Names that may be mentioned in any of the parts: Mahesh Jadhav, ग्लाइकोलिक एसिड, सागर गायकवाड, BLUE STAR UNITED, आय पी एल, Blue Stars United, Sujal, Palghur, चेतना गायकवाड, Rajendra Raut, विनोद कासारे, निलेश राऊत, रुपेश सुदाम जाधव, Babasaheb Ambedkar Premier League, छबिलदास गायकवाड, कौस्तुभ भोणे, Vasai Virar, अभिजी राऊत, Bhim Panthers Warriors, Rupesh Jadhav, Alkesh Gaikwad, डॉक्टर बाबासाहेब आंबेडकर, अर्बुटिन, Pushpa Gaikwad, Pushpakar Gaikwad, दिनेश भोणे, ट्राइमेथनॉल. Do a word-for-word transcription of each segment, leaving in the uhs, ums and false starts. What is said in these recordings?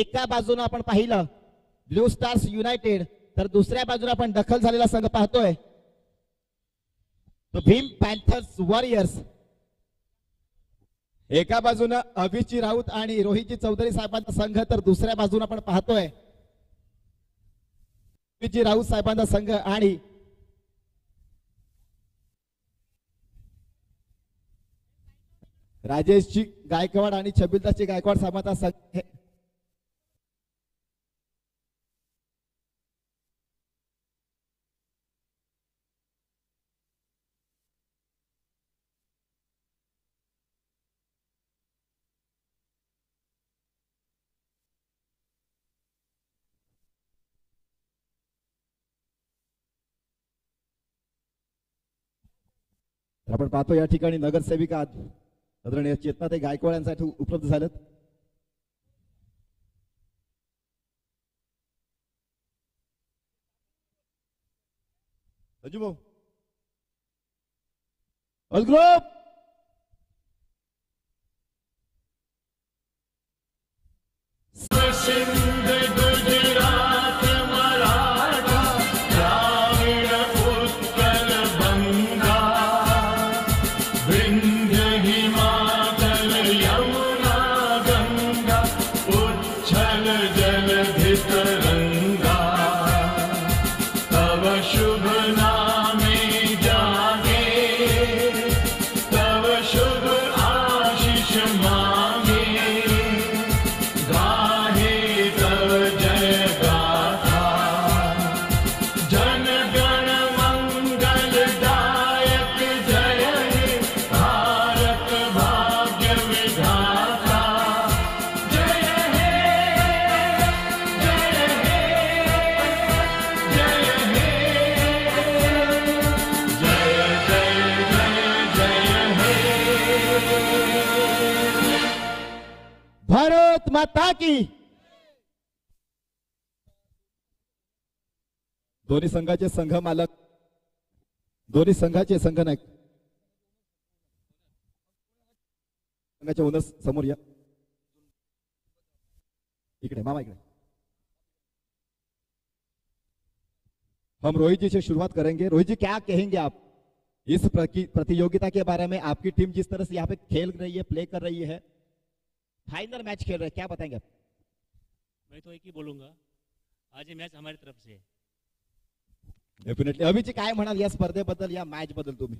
एका बाजूने आपण पाहिलं ब्लू स्टार्स युनायटेड, तर दुसऱ्या बाजूने आपण दखल झालेला संघ पाहतोय तो भीम पॅंथर्स वॉरियर्स। एका बाजूने अभिजी राऊत आणि रोहितजी चौधरी साहेबांचा संघ, तर दुसऱ्या बाजूने आपण पाहतोय अभिजी राऊत साहेबांचा संघ आणि राजेशजी गायकवाड आणि छबिलदासजी गायकवाड साहेबांचा संघ। आपण पाहतो या ठिकाणी नगरसेविका आदरणीय चेतना ते गायकवाड यांच्यासाठी उपलब्ध झालेत। अजू भाऊ ऑल ग्रुप दोन्ही संघाचे संघ मालक, दोन्ही संघाचे संघ नायक संघाचे ओनर समोर या, इकडे मामा इकडे। हम रोहित जी से शुरुआत करेंगे। रोहित जी क्या कहेंगे आप इस प्रतियोगिता के बारे में? आपकी टीम जिस तरह से यहाँ पे खेल रही है, प्ले कर रही है, फाइनल मैच खेल रहे हैं, क्या बताएंगे आप? मैं तो एक ही बोलूंगा, आज ये मैच हमारी तरफ से है डेफिनेटली। अभिजी काय म्हणाल या स्पर्धेबद्दल, या मॅच बद्दल? तुम्ही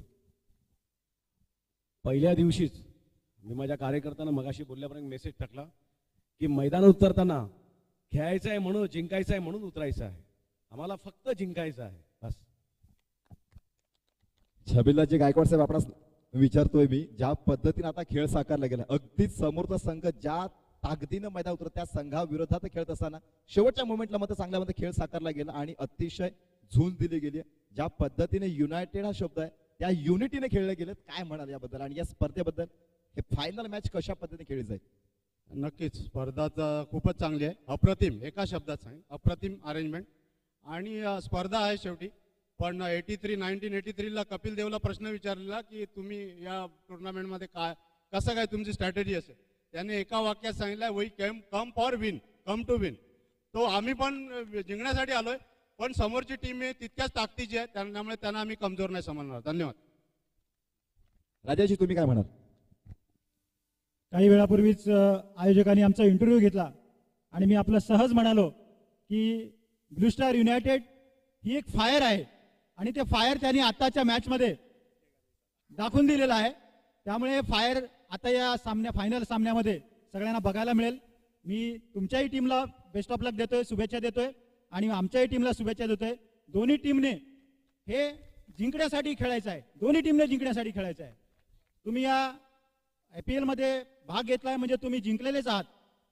पहिल्या दिवशीच मी माझ्या कार्यकर्त्यांना मगाशी बोलल्याप्रमाणे मेसेज टाकला की मैदान उतरताना खेळायचं आहे म्हणून, जिंकायचं आहे म्हणून उतरायचं आहे, आम्हाला फक्त जिंकायचं आहे बस। छबिलदाजी गायकवाड साहेब आपणास विचारतोय मी, ज्या पद्धतीने आता खेळ साकारला गेला, अगदी समोरचा संघ ज्या ताकदीनं मैदान उतरत त्या संघाविरोधात खेळत असताना शेवटच्या मोमेंटला मात्र चांगल्यामध्ये खेळ साकारला गेला आणि अतिशय झूल दिली गेली। ज्या पद्धतीने युनायटेड हा शब्द आहे त्या युनिटीने खेळले गेलेत, काय म्हणाल याबद्दल आणि या स्पर्धेबद्दल? हे फायनल मॅच कशा पद्धतीने खेळली जाईल? नक्कीच स्पर्धा खूपच चांगली आहे, अप्रतिम, एका शब्दात सांग अप्रतिम अरेंजमेंट आणि स्पर्धा आहे शेवटी। पण एटी थ्री नाईन्टीन एटी थ्रीला कपिल देवला प्रश्न विचारलेला की तुम्ही या टुर्नामेंटमध्ये काय कसं काय तुमची स्ट्रॅटेजी असेल, त्याने एका वाक्यात सांगितलं we came come for win, come to win. तो आम्ही पण जिंकण्यासाठी आलोय, पण समोरची टीम आहे तितक्याच ताकदीची आहे, त्यामुळे त्यांना आम्ही कमजोर नाही समजणार। धन्यवाद। राजाजी तुम्ही काय म्हणाल? काही वेळापूर्वीच आयोजकांनी आमचा इंटरव्ह्यू घेतला आणि मी आपलं सहज म्हणालो की ब्लू स्टार युनायटेड ही एक फायर आहे आणि ते फायर त्यांनी आताच्या मॅच मध्ये दाखवून दिलेलं आहे, त्यामुळे फायर आता या सामन्या फायनल सामन्यामध्ये सगळ्यांना बघायला मिळेल। मी तुमच्याही टीमला बेस्ट ऑफ लक देतोय, शुभेच्छा देतोय आणि आमच्याही टीमला शुभेच्छा देतोय। दोन्ही टीमने हे जिंकण्यासाठी खेळायचं आहे, दोन्ही टीमने जिंकण्यासाठी खेळायचं आहे। तुम्ही या आय पी एलमध्ये भाग घेतलाय म्हणजे तुम्ही जिंकलेलेच आहात,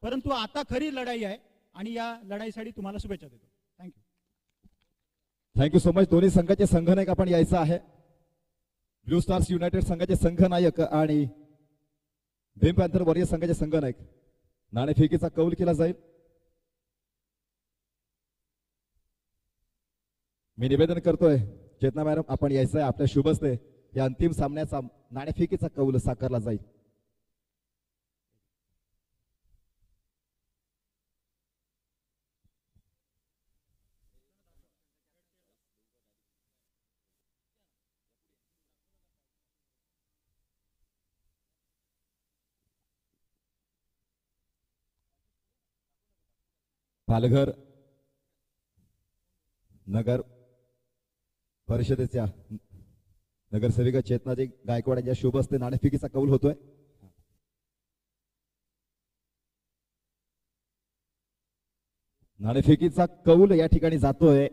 परंतु आता खरी लढाई आहे आणि या लढाईसाठी तुम्हाला शुभेच्छा देतो। Thank you thank you so much. दोन्ही संघाचे संघनायक आपण यायचं आहे, ब्लू स्टार्स युनायटेड संघाचे संघनायक आणि भीम पॅंथर वॉरियर्स संघाचे संघनायक। नाणेफेकीचा कौल केला जाईल। मी निवेदन करतोय चेतना मॅडम, आपण यायचं आहे आपल्या शुभस्ते या अंतिम सामन्याचा नाणेफेकीचा कौल साकारला जाईल। पालघर नगर परिषदेच्या नगरसेविका चेतनाजी गायकवाड यांच्या शुभ हस्ते नाणेफेकीचा कौल होतोय. नाणेफेकीचा कौल या ठिकाणी जातोय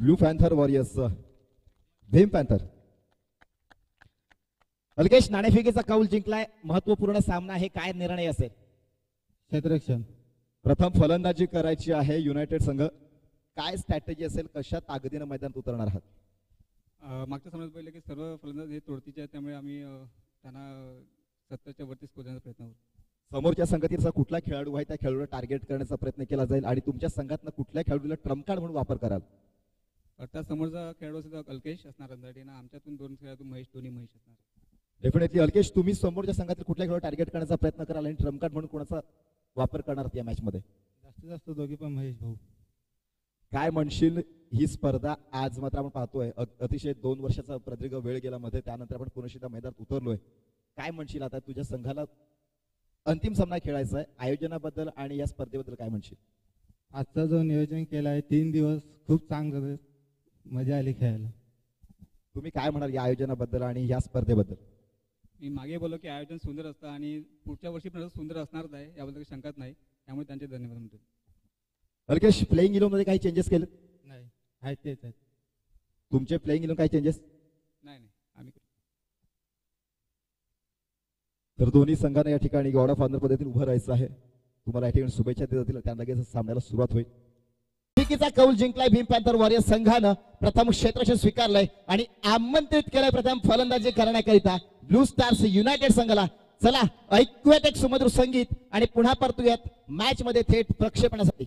blue panther warriors Bhim panther. Alkesh, नाणेफेकीचा कौल जिंकलाय, महत्वपूर्ण सामना आहे, काय निर्णय असेल? क्षेत्ररक्षण, प्रथम फलंदाजी करायची आहे. युनायटेड संघ काय स्ट्रॅटेजी असेल, कशा ताकदीने मैदानात उतरणार आहात? मागच्या सामन्यात पाहिलं की सर्व फलंदाज हे तोडतीचे आहेत, त्यामुळे आम्ही त्यांना सत्तरच्या वरती स्कोर करण्याचा प्रयत्न करू. समोरच्या संघातील कुठला खेळाडू आहे त्या खेळाडूला टार्गेट करण्याचा प्रयत्न केला जाईल आणि तुमच्या संघातनं कुठल्या खेळाडूला ट्रम्प कार्ड म्हणून वापर कराल? अर्थात समोरचा खेळाडू असेल तर अल्केश असणार अंधाडी ना, आमच्यातून दोन खेळाडूतून महेश, दोन्ही महेश असणार. डेफिनेटली अल्केश, तुम्ही समोरच्या संघातील कुठल्या खेळाडूला टार्गेट करण्याचा प्रयत्न कराल आणि ट्रम्प कार्ड म्हणून कोणाचा वापर करणार या मॅचमध्ये? जास्तीत जास्त दोघी पण महेश भाऊ. काय म्हणशील, ही स्पर्धा आज मात्र आपण पाहतोय अतिशय दोन वर्षाचा प्रदीर्घ वेळ गेला मध्ये, त्यानंतर आपण पुनश्चिता मैदानात उतरलोय, काय म्हणशील आता तुझ्या संघाला अंतिम सामना खेळायचा आहे, आयोजनाबद्दल आणि या स्पर्धेबद्दल काय म्हणशील? आजचा जो नियोजन केला आहे तीन दिवस खूप चांगलं, मजा आली खेळायला. तुम्ही काय म्हणाल या आयोजनाबद्दल आणि या स्पर्धेबद्दल? मी मागे बोललो की आयोजन सुंदर असतं आणि पुढच्या वर्षी पण सुंदर असणारच आहे, याबद्दल शंकाच नाही, त्यामुळे त्यांचे धन्यवाद म्हणतो. अल्केश, प्लेइंग इलेव्हन मध्ये काही चेंजेस केले? नाही, आहेत तेच आहेत. तुमचे प्लेइंग इलेव्हन काही चेंजेस? नाही नाही, आम्ही. तर दोन्ही संघांना या ठिकाणी गॉड ऑफ ऑनर पद्धतीने उभं राहायचं आहे. तुम्हाला या ठिकाणी शुभेच्छा देत जातील, त्या लगेच सामन्याला सुरुवात होईल. फिकीचा कौल जिंकलाय भीम पॅंथर वॉरियर्स संघानं, प्रथम क्षेत्ररक्षण स्वीकारलंय आणि आमंत्रित केलंय प्रथम फलंदाजी करण्याकरिता ब्लू स्टार्स युनायटेड संघाला. चला ऐकूयात एक सुमधुर संगीत आणि पुन्हा परतूयात मॅच मध्ये थेट प्रक्षेपणासाठी.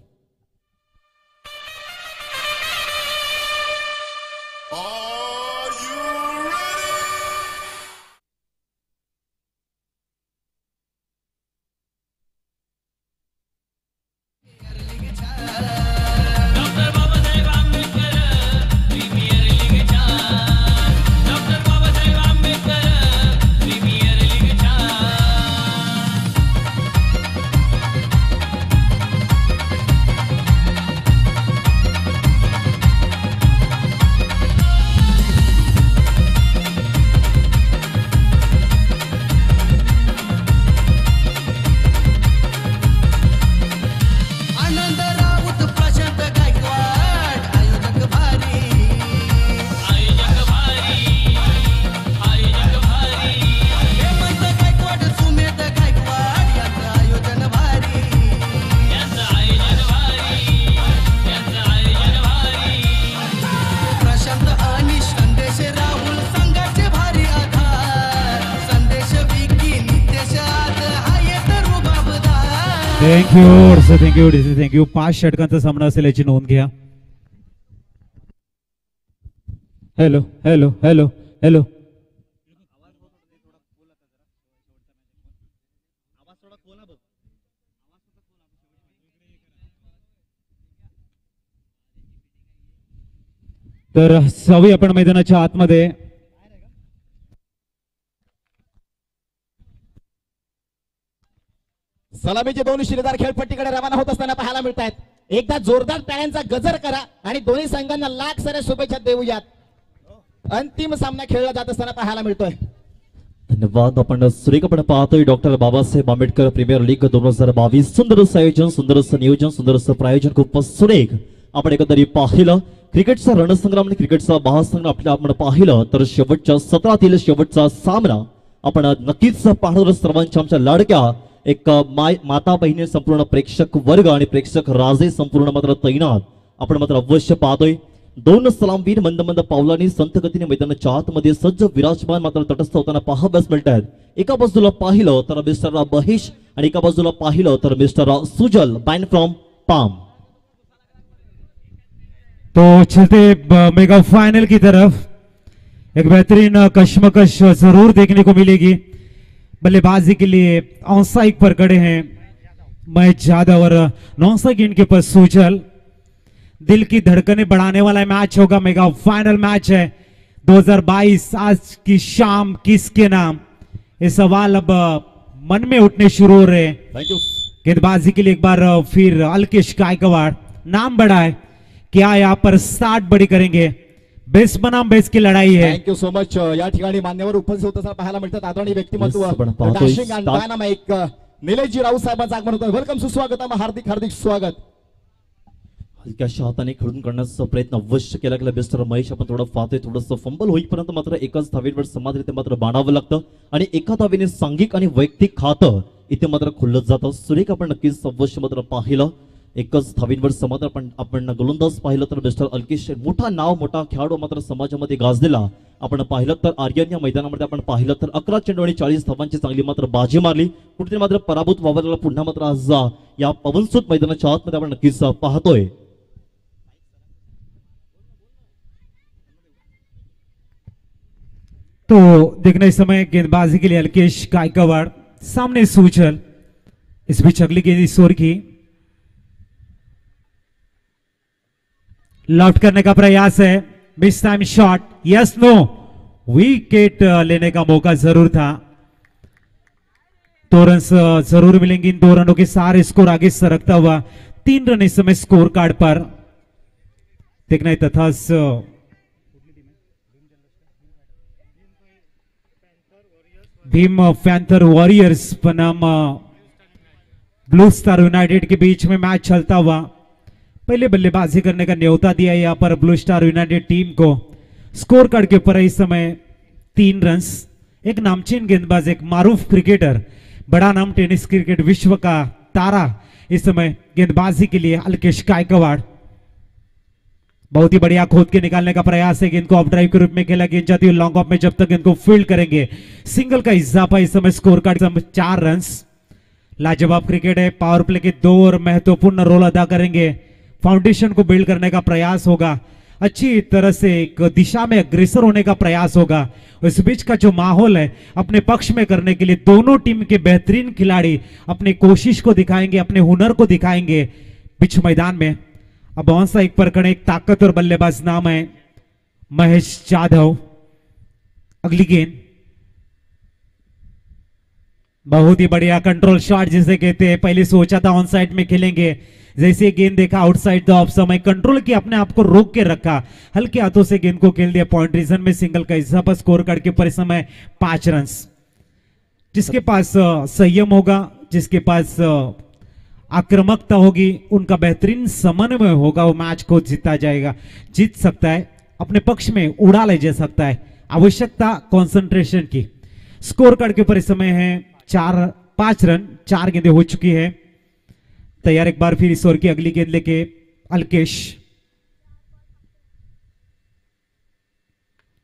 Thank you DC, thank you. पाच षटकांचा सामना असेल याची नोंद घ्या. हॅलो हॅलो हॅलो हॅलो तर जाऊया आपण मैदानाच्या आतमध्ये. सलामीचे दोन्ही शिलेदार खेळपट्टीकडे रवाना होत असताना पाहायला मिळत आहेत. एकदा जोरदार टाळ्यांचा गजर करा आणि दोन्ही संघांना लाख साऱ्या शुभेच्छा देऊयात. अंतिम सामना खेळला जात असताना पाहायला मिळतोय. धन्यवाद. आपण श्रीक आपण पाहतोय डॉक्टर बाबासाहेब आंबेडकर premiere league दोन हजार बावीस. सुंदरस आयोजन, सुंदरस नियोजन, सुंदरस प्रायोजन, खूप सुरेख. आपण एकंदरी पाहिलं क्रिकेटचा रणसंग्राम आणि क्रिकेटचा महासंग्राम आपल्याला आपण पाहिलं, तर शेवटच्या सत्रातील शेवटचा सामना आपण नक्कीच पाहणार. सर्वांच्या आमच्या लाडक्या एक माय माता बहिणी संपूर्ण प्रेक्षक वर्ग आणि प्रेक्षक राजे संपूर्ण मात्र तैनात. आपण मात्र अवश्य पाहतोय दोन सलामवीर मंद मंद पावलांनी संथगतीने मैदानाच्या आतमध्ये सज्ज विराजमान मात्र तटस्थ होताना पाहाव्यास मिळत आहेत. एका बाजूला पाहिलं तर मिस्टर महेश आणि एका बाजूला पाहिलं तर मिस्टर सुजल बँड फ्रॉम पाम. तो चलते मेगा फाइनल की तरफ. एक बेहतरीन कश्मकश जरूर देखने को मिलेगी. बल्लेबाजी के लिए ऑनसाइड पर खड़े हैं महेश जाधव और नॉनसाइड गेंद के ऊपर सुजल. दिल की धड़कने बढ़ाने वाला मैच होगा. मेगा फाइनल मैच है दो हजार बाईस. आज की शाम किसके नाम, ये सवाल अब मन में उठने शुरू हो रहे हैं. गेंदबाजी के लिए एक बार फिर अल्केश गायकवाड़ नाम बड़ा है, क्या यहाँ पर साठ बड़ी करेंगे? बेस बनाम बेस की लड़ाई है। Thank you so much. या ठिकाणी मान्यवर उपस्थित होताना पाहायला मिळतात आदरणीय व्यक्तिमत्व डाशिंग अंदाजाने एक निलेशजी राऊत साहेबांचं आगमन होतं। वेलकम, सुस्वागतम, हार्दिक हार्दिक स्वागत। हलक्या शहाताने खेळून करण्याचा प्रयत्न अवश्य केला गेला। बेस्टर महेश आपण थोडं फातोय, थोडंसं फंबल होईपर्यंत मात्र एकाच धावेवर समाधानरित्या मात्र बाणावं लागतं आणि एका धावेने सांघिक आणि वैयक्तिक खातं इथे मात्र खुलत जातं। सुरेख आपण नक्कीच अवश्य मात्र पाहिलं, एकच धावेवर समाधान आपण आपण गोलंदाज पाहिलं तर बेस्टर अल्केश मोठा नाव मोठा खेळाडू मात्र समाजामध्ये गाजलेला आपण पाहिलं तर आर्यन या मैदानामध्ये आपण पाहिलं तर अकरा चेंडू आणि चाळीस धावांची चांगली मात्र बाजी मारली। कुठेतरी मात्र पराभूत वावरला पुन्हा मात्र आज या पवनसुत मैदानाच्या आतमध्ये आपण नक्कीच पाहतोय। तो देखना इस समय गेंदबाजी के लिए अल्केश गायकवाड़, सामने सुजल, इस बीच अगली गेंद ईश्वर की लेफ्ट करने का प्रयास है। Miss time shot, yes no, wicket लेने का मौका जरूर था। दो रन जरूर मिलेंगे, इन दो रनों के सारे स्कोर आगे सरकता हुआ तीन रन इस समय स्कोर कार्ड पर देखना है। तथा भीम पैंथर वॉरियर्स बनाम ब्लू स्टार यूनाइटेड के बीच में मैच चलता हुआ पहले बल्लेबाजी करने का न्योता दिया यहाँ पर ब्लू स्टार यूनाइटेड टीम को। स्कोर कार्ड के ऊपर इस समय तीन रन। एक नामचीन गेंदबाज, एक मारूफ क्रिकेटर, बड़ा नाम टेनिस क्रिकेट विश्व का तारा इस समय गेंदबाजी के लिए अल्केश गायकवाड़। बहुत ही बढ़िया खोद के निकालने का प्रयास है। गेंद को ऑफ ड्राइव के रूप में खेला, गेंद जाती है लॉन्ग ऑफ में जब तक गेंद को फील्ड करेंगे। सिंगल का इजाफा इस समय स्कोर कार्ड चार रन। लाजवाब क्रिकेट है, पावर प्ले के दो और महत्वपूर्ण रोल अदा करेंगे। फाउंडेशन को बिल्ड करने का प्रयास होगा, अच्छी तरह से एक दिशा में अग्रसर होने का प्रयास होगा। इस बीच का जो माहौल है अपने पक्ष में करने के लिए दोनों टीम के बेहतरीन खिलाड़ी अपनी कोशिश को दिखाएंगे, अपने हुनर को दिखाएंगे पिच मैदान में। अब ऑनसा एक पर कड़े एक ताकत और बल्लेबाज नाम है महेश जाधव। अगली गेंद बहुत ही बढ़िया कंट्रोल शॉट जिसे कहते हैं। पहले सोचा था ऑन साइड में खेलेंगे, जैसे गेंद देखा आउटसाइड द ऑफ समय कंट्रोल किया, अपने आप को रोक के रखा, हल्के हाथों से गेंद को खेल दिया। पॉइंट रीजन में सिंगल का इजाफा, स्कोर कार्ड के ऊपर समय पांच रन। जिसके पास संयम होगा, जिसके पास आक्रमकता होगी, उनका बेहतरीन समन्वय होगा, वो मैच को जीता जाएगा, जीत सकता है, अपने पक्ष में उड़ा ले जा सकता है। आवश्यकता कंसंट्रेशन की। स्कोर कार्ड के ऊपर इस समय है चार पांच रन, चार गेंदें हो चुकी है। तैयार एक बार फिर इस ओर की अगली गेंद लेके अल्केश।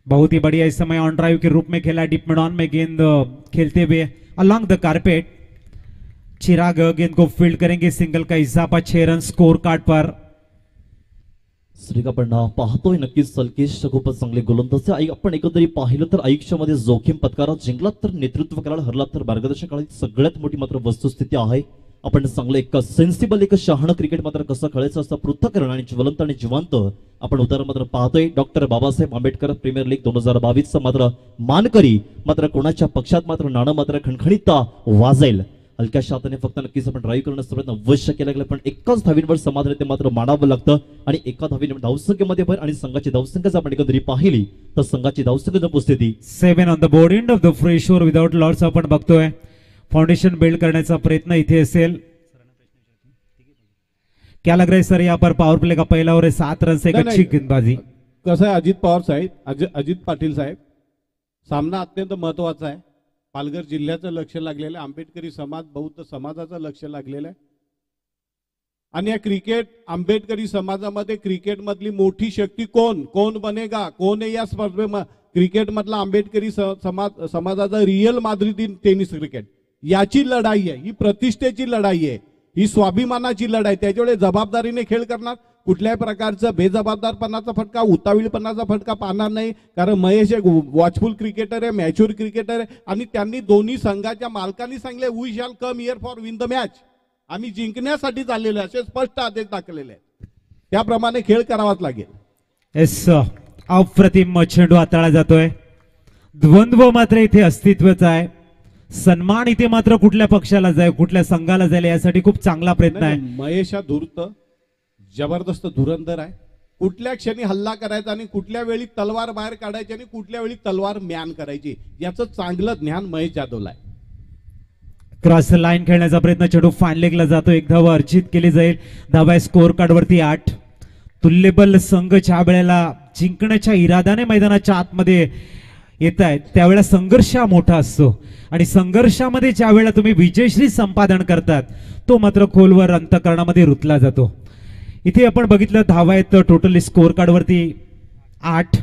बहुत ही बढ़िया इस समय ऑन ड्राइव के रूप में खेला, डीप मिड ऑन में गेंद खेलते हुए अलॉन्ग द कारपेट। चिराग गेंद को फील्ड करेंगे, सिंगल का इजाफा छह रन स्कोर कार्ड पर। श्रीका पंडा पाहतोय नक्कीच अल्केश खूपच चांगले गोलंदाज आहे। आपण एकंदरीत पाहिलं तर आयुष्यामध्ये जोखीम पत्कारा, जिंकलात तर नेतृत्व कराल, हरलात तर मार्गदर्शन कराल, सगळ्यात मोठी मात्र वस्तुस्थिती आहे। आपण चांगलं एक सेन्सिबल एक शहाणं क्रिकेट मात्र कसं खेळायचं असं पृथक्करण आणि ज्वलंत आणि जिवंत आपण उदाहरण मात्र पाहतोय। डॉक्टर बाबासाहेब आंबेडकर premiere league दोन हजार बावीस चा मात्र मानकरी मात्र कोणाच्या पक्षात मात्र नाणं मात्र खणखणीत वाजेल। हलक्या शहाताने फक्त नक्कीच आपण ड्राइव करण्याचा प्रयत्न अवश्य केला गेला, पण एकाच धावींवर समाधान ते मात्र मानावं लागतं आणि एका धावीने धावसंख्येमध्ये भर आणि संघाची धावसंख्या जर आपण एकंदरीत पाहिली तर संघाची धावसंख्या जर उपस्थिती seven on the board end of the free shore without loss आपण बघतोय। फाउंडेशन बिल्ड करण्याचा प्रयत्न इथे असेल। क्या लग रहा है सर यहाँ पर पावर प्ले का पहला और सात रन से एक अच्छी गेंदबाजी? कसं आहे अजित पवार साहेब, अजित पाटील साहेब, सामना अत्यंत महत्वाचा आहे। पालघर जिल्ह्याचं लक्ष लागलेलं आहे, आंबेडकरी समाज बौद्ध समाजाचं लक्ष लागलेलं आहे आणि या क्रिकेट आंबेडकरी समाजामध्ये क्रिकेट मधली मोठी शक्ती कोण कोण बनेगा, कोण आहे या स्पर्धेमध्ये क्रिकेट मधला आंबेडकरी समाज समाजाचा रियल माद्रिदी टेनिस क्रिकेट याची लढाई आहे। ही प्रतिष्ठेची लढाई आहे, ही स्वाभिमानाची लढाई, त्याच्यामुळे जबाबदारीने खेळ करणार, कुठल्याही प्रकारचा बेजबाबदारपणाचा फटका उतावीळपणाचा फटका पाहणार नाही, कारण महेश एक वॉचफुल क्रिकेटर आहे, मॅच्युअर क्रिकेटर आहे आणि त्यांनी दोन्ही संघाच्या मालकांनी सांगले we shall come here for win the match, आम्ही जिंकण्यासाठी चाललेले असे स्पष्ट आदेश दाखवलेले आहेत, त्याप्रमाणे खेळ करावाच लागेल। एस अप्रतिम चेंडू हाताळला जातोय, द्वंद्व मात्र इथे अस्तित्वच आहे। सन्मान इथे मात्र कुठल्या पक्षाला जाय कुठल्या संघाला जाईल यासाठी खूप चांगला प्रयत्न आहे। महेश हा धूर्त जबरदस्त धुरंधर आहे, कुठल्या क्षणी हल्ला करायचा आणि कुठल्या वेळी तलवार बाहेर काढायची आणि कुठल्या वेळी तलवार म्यान करायची याचं चांगलं ज्ञान महेश जाधवला आहे। क्रॉस लाइन खेळण्याचा प्रयत्न चेंडू फाईन लेगला जातो, एक धाव अर्जित केली जाईल। धावा स्कोअर कार्ड वरती आठ तुल्यबल संघ छाबळेला जिंकण्याच्या इरादाने मैदानाच्या आतमध्ये येत आहेत, त्यावेळा संघर्ष मोठा असतो आणि संघर्षामध्ये ज्या वेळा तुम्ही विजयश्री संपादन करतात तो मात्र खोलवर अंतकरणामध्ये रुतला जातो। इथे आपण बघितलं धावा आहेत टोटल स्कोअर कार्ड वरती आठ,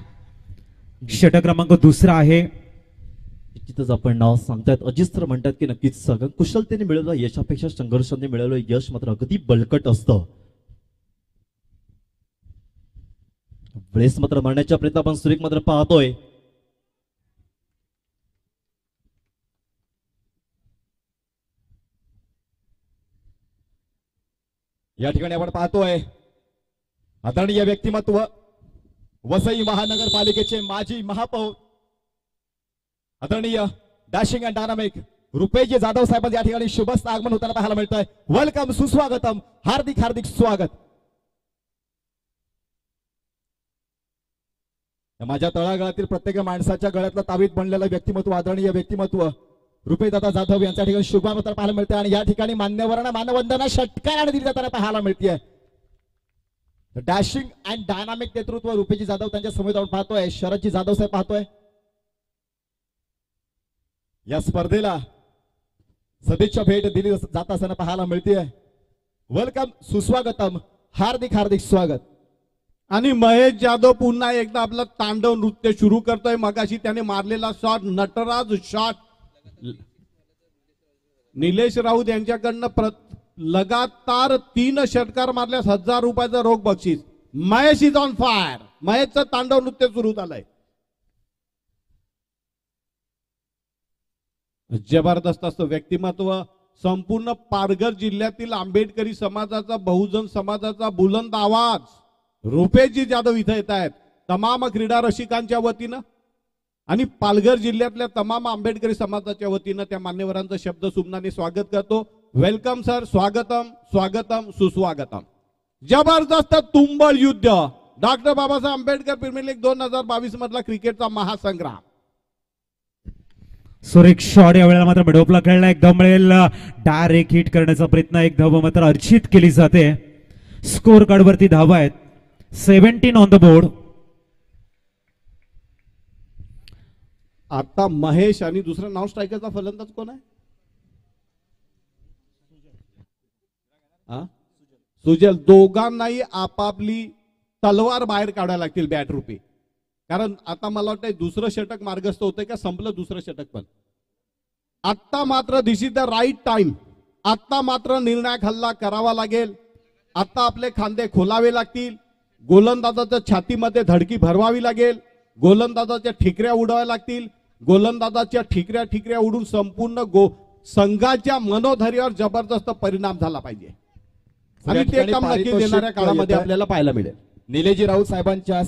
षटक क्रमांक दुसरा आहे। निश्चितच आपण नाव सांगतात अजित सर म्हणतात की नक्कीच सगळं कुशलतेने मिळवलं यशापेक्षा संघर्षाने मिळवलं यश मात्र अगदी बलकट असतं। ब्रेस मात्र मारण्याचा प्रयत्न आपण सुरेख मात्र पाहतोय, या ठिकाणी आपण पाहतोय आदरणीय व्यक्तिमत्व वसई महानगरपालिकेचे माजी महापौर आदरणीय dashing and dynamic Rupesh Jadhav साहेबांचं या ठिकाणी शुभस्थ आगमन होताना पाहायला मिळतंय। वेलकम, सुस्वागतम, हार्दिक हार्दिक स्वागत। माझ्या तळागाळातील प्रत्येक माणसाच्या गळ्यातला तावीत बनलेलं व्यक्तिमत्व आदरणीय व्यक्तिमत्व रुपेशदादा जाधव यांच्या ठिकाणी शुभामंत्रण पाहायला मिळते आणि या ठिकाणी मान्यवरांना मानवंदना षटकाराने दिली जाताना पाहायला मिळते। डॅशिंग अँड डायनामिक नेतृत्व रुपेशजी जाधव त्यांच्या समोर आपण पाहतोय, शरदजी जाधव साहेब पाहतोय। या स्पर्धेला सदिच्छा भेट दिली जात असताना पाहायला मिळते। वेलकम, सुस्वागतम, हार्दिक हार्दिक स्वागत। आणि महेश जाधव पुन्हा एकदा आपलं तांडव नृत्य सुरू करतोय। मगाशी त्याने मारलेला शॉट नटराज शॉट निलेश राऊत यांच्याकडनं लगातार तीन षटकार मारल्यास हजार रुपयाचा रोख बक्षीस। महेश इज ऑन फायर, महेशचं तांडव नृत्य सुरू झालंय। जबरदस्त असं व्यक्तिमत्व संपूर्ण पालघर जिल्ह्यातील आंबेडकरी समाजाचा बहुजन समाजाचा बुलंद आवाज रुपेशजी जाधव इथे येत आहेत तमाम क्रीडा रसिकांच्या वतीनं आणि पालघर जिल्ह्यातल्या तमाम आंबेडकरी समाजाच्या वतीनं त्या मान्यवरांचं शब्द सुमनाने स्वागत करतो। वेलकम सर, स्वागतम, स्वागतम, सुस्वागतम। जबरदस्त तुंबळ युद्ध डॉक्टर बाबासाहेब आंबेडकर premiere league दोन हजार बावीस मधला क्रिकेटचा महासंग्राम। सुरेख शॉट यावेळेला मात्र मिडोपला खेळला, एक धाव मिळेल, डायरेक्ट हिट करण्याचा प्रयत्न, एक धाव मात्र अर्जित केली जाते। स्कोर कार्डवरती धावा आहेत सतरा ऑन द बोर्ड। आता महेश आणि दुसरा नॉन स्ट्रायकरचा फलंदाज कोण आहे? सुजल। दोघांनाही आपापली तलवार बाहेर काढायला लागतील बॅट रूपी, कारण आता मला वाटतं दुसरं षटक मार्गस्थ होतंय का, संपलं दुसरं षटक पण। आता मात्र this is the right time, आता मात्र निर्णायक हल्ला करावा लागेल। आता आपले खांदे खोलावे लागतील, गोलंदाजाच्या छातीमध्ये धडकी भरवावी लागेल, गोलंदाजाच्या ठिकऱ्या उडवाव्या लागतील, गोलंदाजाच्या ठिकऱ्या ठिकऱ्या उडून संपूर्ण गो संघाच्या मनोधैर्यावर जबरदस्त परिणाम झाला पाहिजे आणि ते काम नक्की देणाऱ्या काळामध्ये आपल्याला पाहायला मिळेल। निलेशजी राऊत साहेबांच्या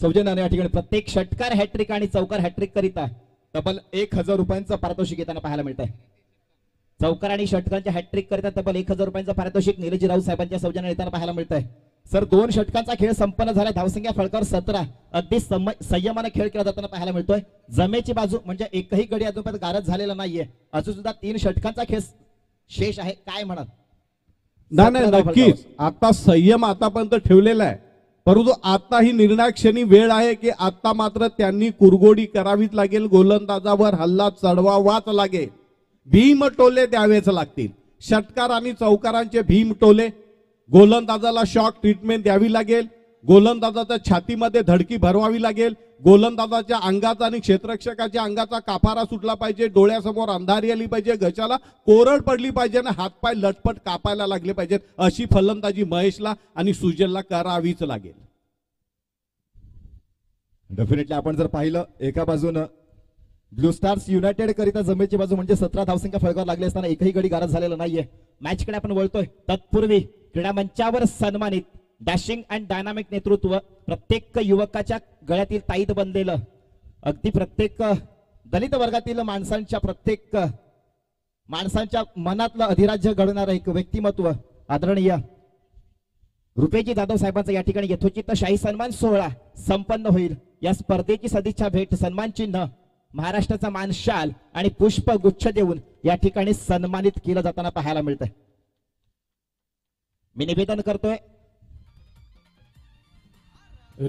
सौजन्याने या ठिकाणी प्रत्येक षटकार हॅट्रिक आणि चौकार हॅट्रिक करिता तब्बल एक हजार रुपयांचं पारितोषिक येताना पाहायला मिळत आहे। चौकार आणि षटकांच्या हॅट्रिक करिता तब्बल एक हजार रुपयांचं पारितोषिक निलेशजी राऊत साहेबांच्या सौजन्याने येताना पाहायला मिळत आहे। सर, दोन षटकांचा खेळ संपन्न झाला, धावसंख्या फळकावर सतरा, अगदी संयमाने खेळ केला जाताना पाहायला मिळतोय। जमेची बाजू म्हणजे एकही गडी अजूनपर्यंत गारद झालेला नाहीये, अजून सुद्धा तीन षटकांचा खेळ शेष आहे। काय म्हणाल? नाही, नक्कीच आता संयम आतापर्यंत ठेवलेला आहे, परंतु आता ही निर्णायक क्षणी वेळ आहे की आता मात्र त्यांनी कुरघोडी करावीच लागेल, गोलंदाजावर हल्ला चढवावाच लागेल, भीम टोले द्यावेच लागतील। षटकार आणि चौकारांचे भीम टोले, गोलंदाजाला शॉक ट्रीटमेंट द्यावी लागेल, गोलंदाजाच्या छातीमध्ये धडकी भरवावी लागेल, गोलंदाजाच्या अंगाचा आणि क्षेत्ररक्षकाच्या अंगाचा कापारा सुटला पाहिजे, डोळ्यासमोर अंधारी आली पाहिजे, घशाला कोरड पडली पाहिजे आणि हातपाय लटपट कापायला लागले पाहिजेत। अशी फलंदाजी महेशला आणि सुजलला करावीच लागेल। डेफिनेटली आपण जर पाहिलं एका बाजूनं ब्लू स्टार्स युनायटेड करिता जमेची बाजू म्हणजे सतरा धावसंख्या फळकावर लागली असताना एकही गडी गारद झालेला नाहीये। मॅचकडे आपण वळतोय, तत्पूर्वी क्रीडा मंचावर सन्मानित डॅशिंग अँड डायनामिक नेतृत्व, प्रत्येक युवकाच्या गळ्यातील ताईत बनलेलं, अगदी प्रत्येक दलित वर्गातील माणसांच्या प्रत्येक माणसांच्या मनातलं अधिराज्य घडवणारं एक व्यक्तिमत्व आदरणीय रुपेशजी जाधव साहेबांचा या ठिकाणी यथोचित शाही सन्मान सोहळा संपन्न होईल। या स्पर्धेची सदिच्छा भेट, सन्मान चिन्ह, महाराष्ट्राचा मानशाल आणि पुष्प गुच्छ देऊन या ठिकाणी सन्मानित केलं जाताना पाहायला मिळतंय। मी निवेदन करतोय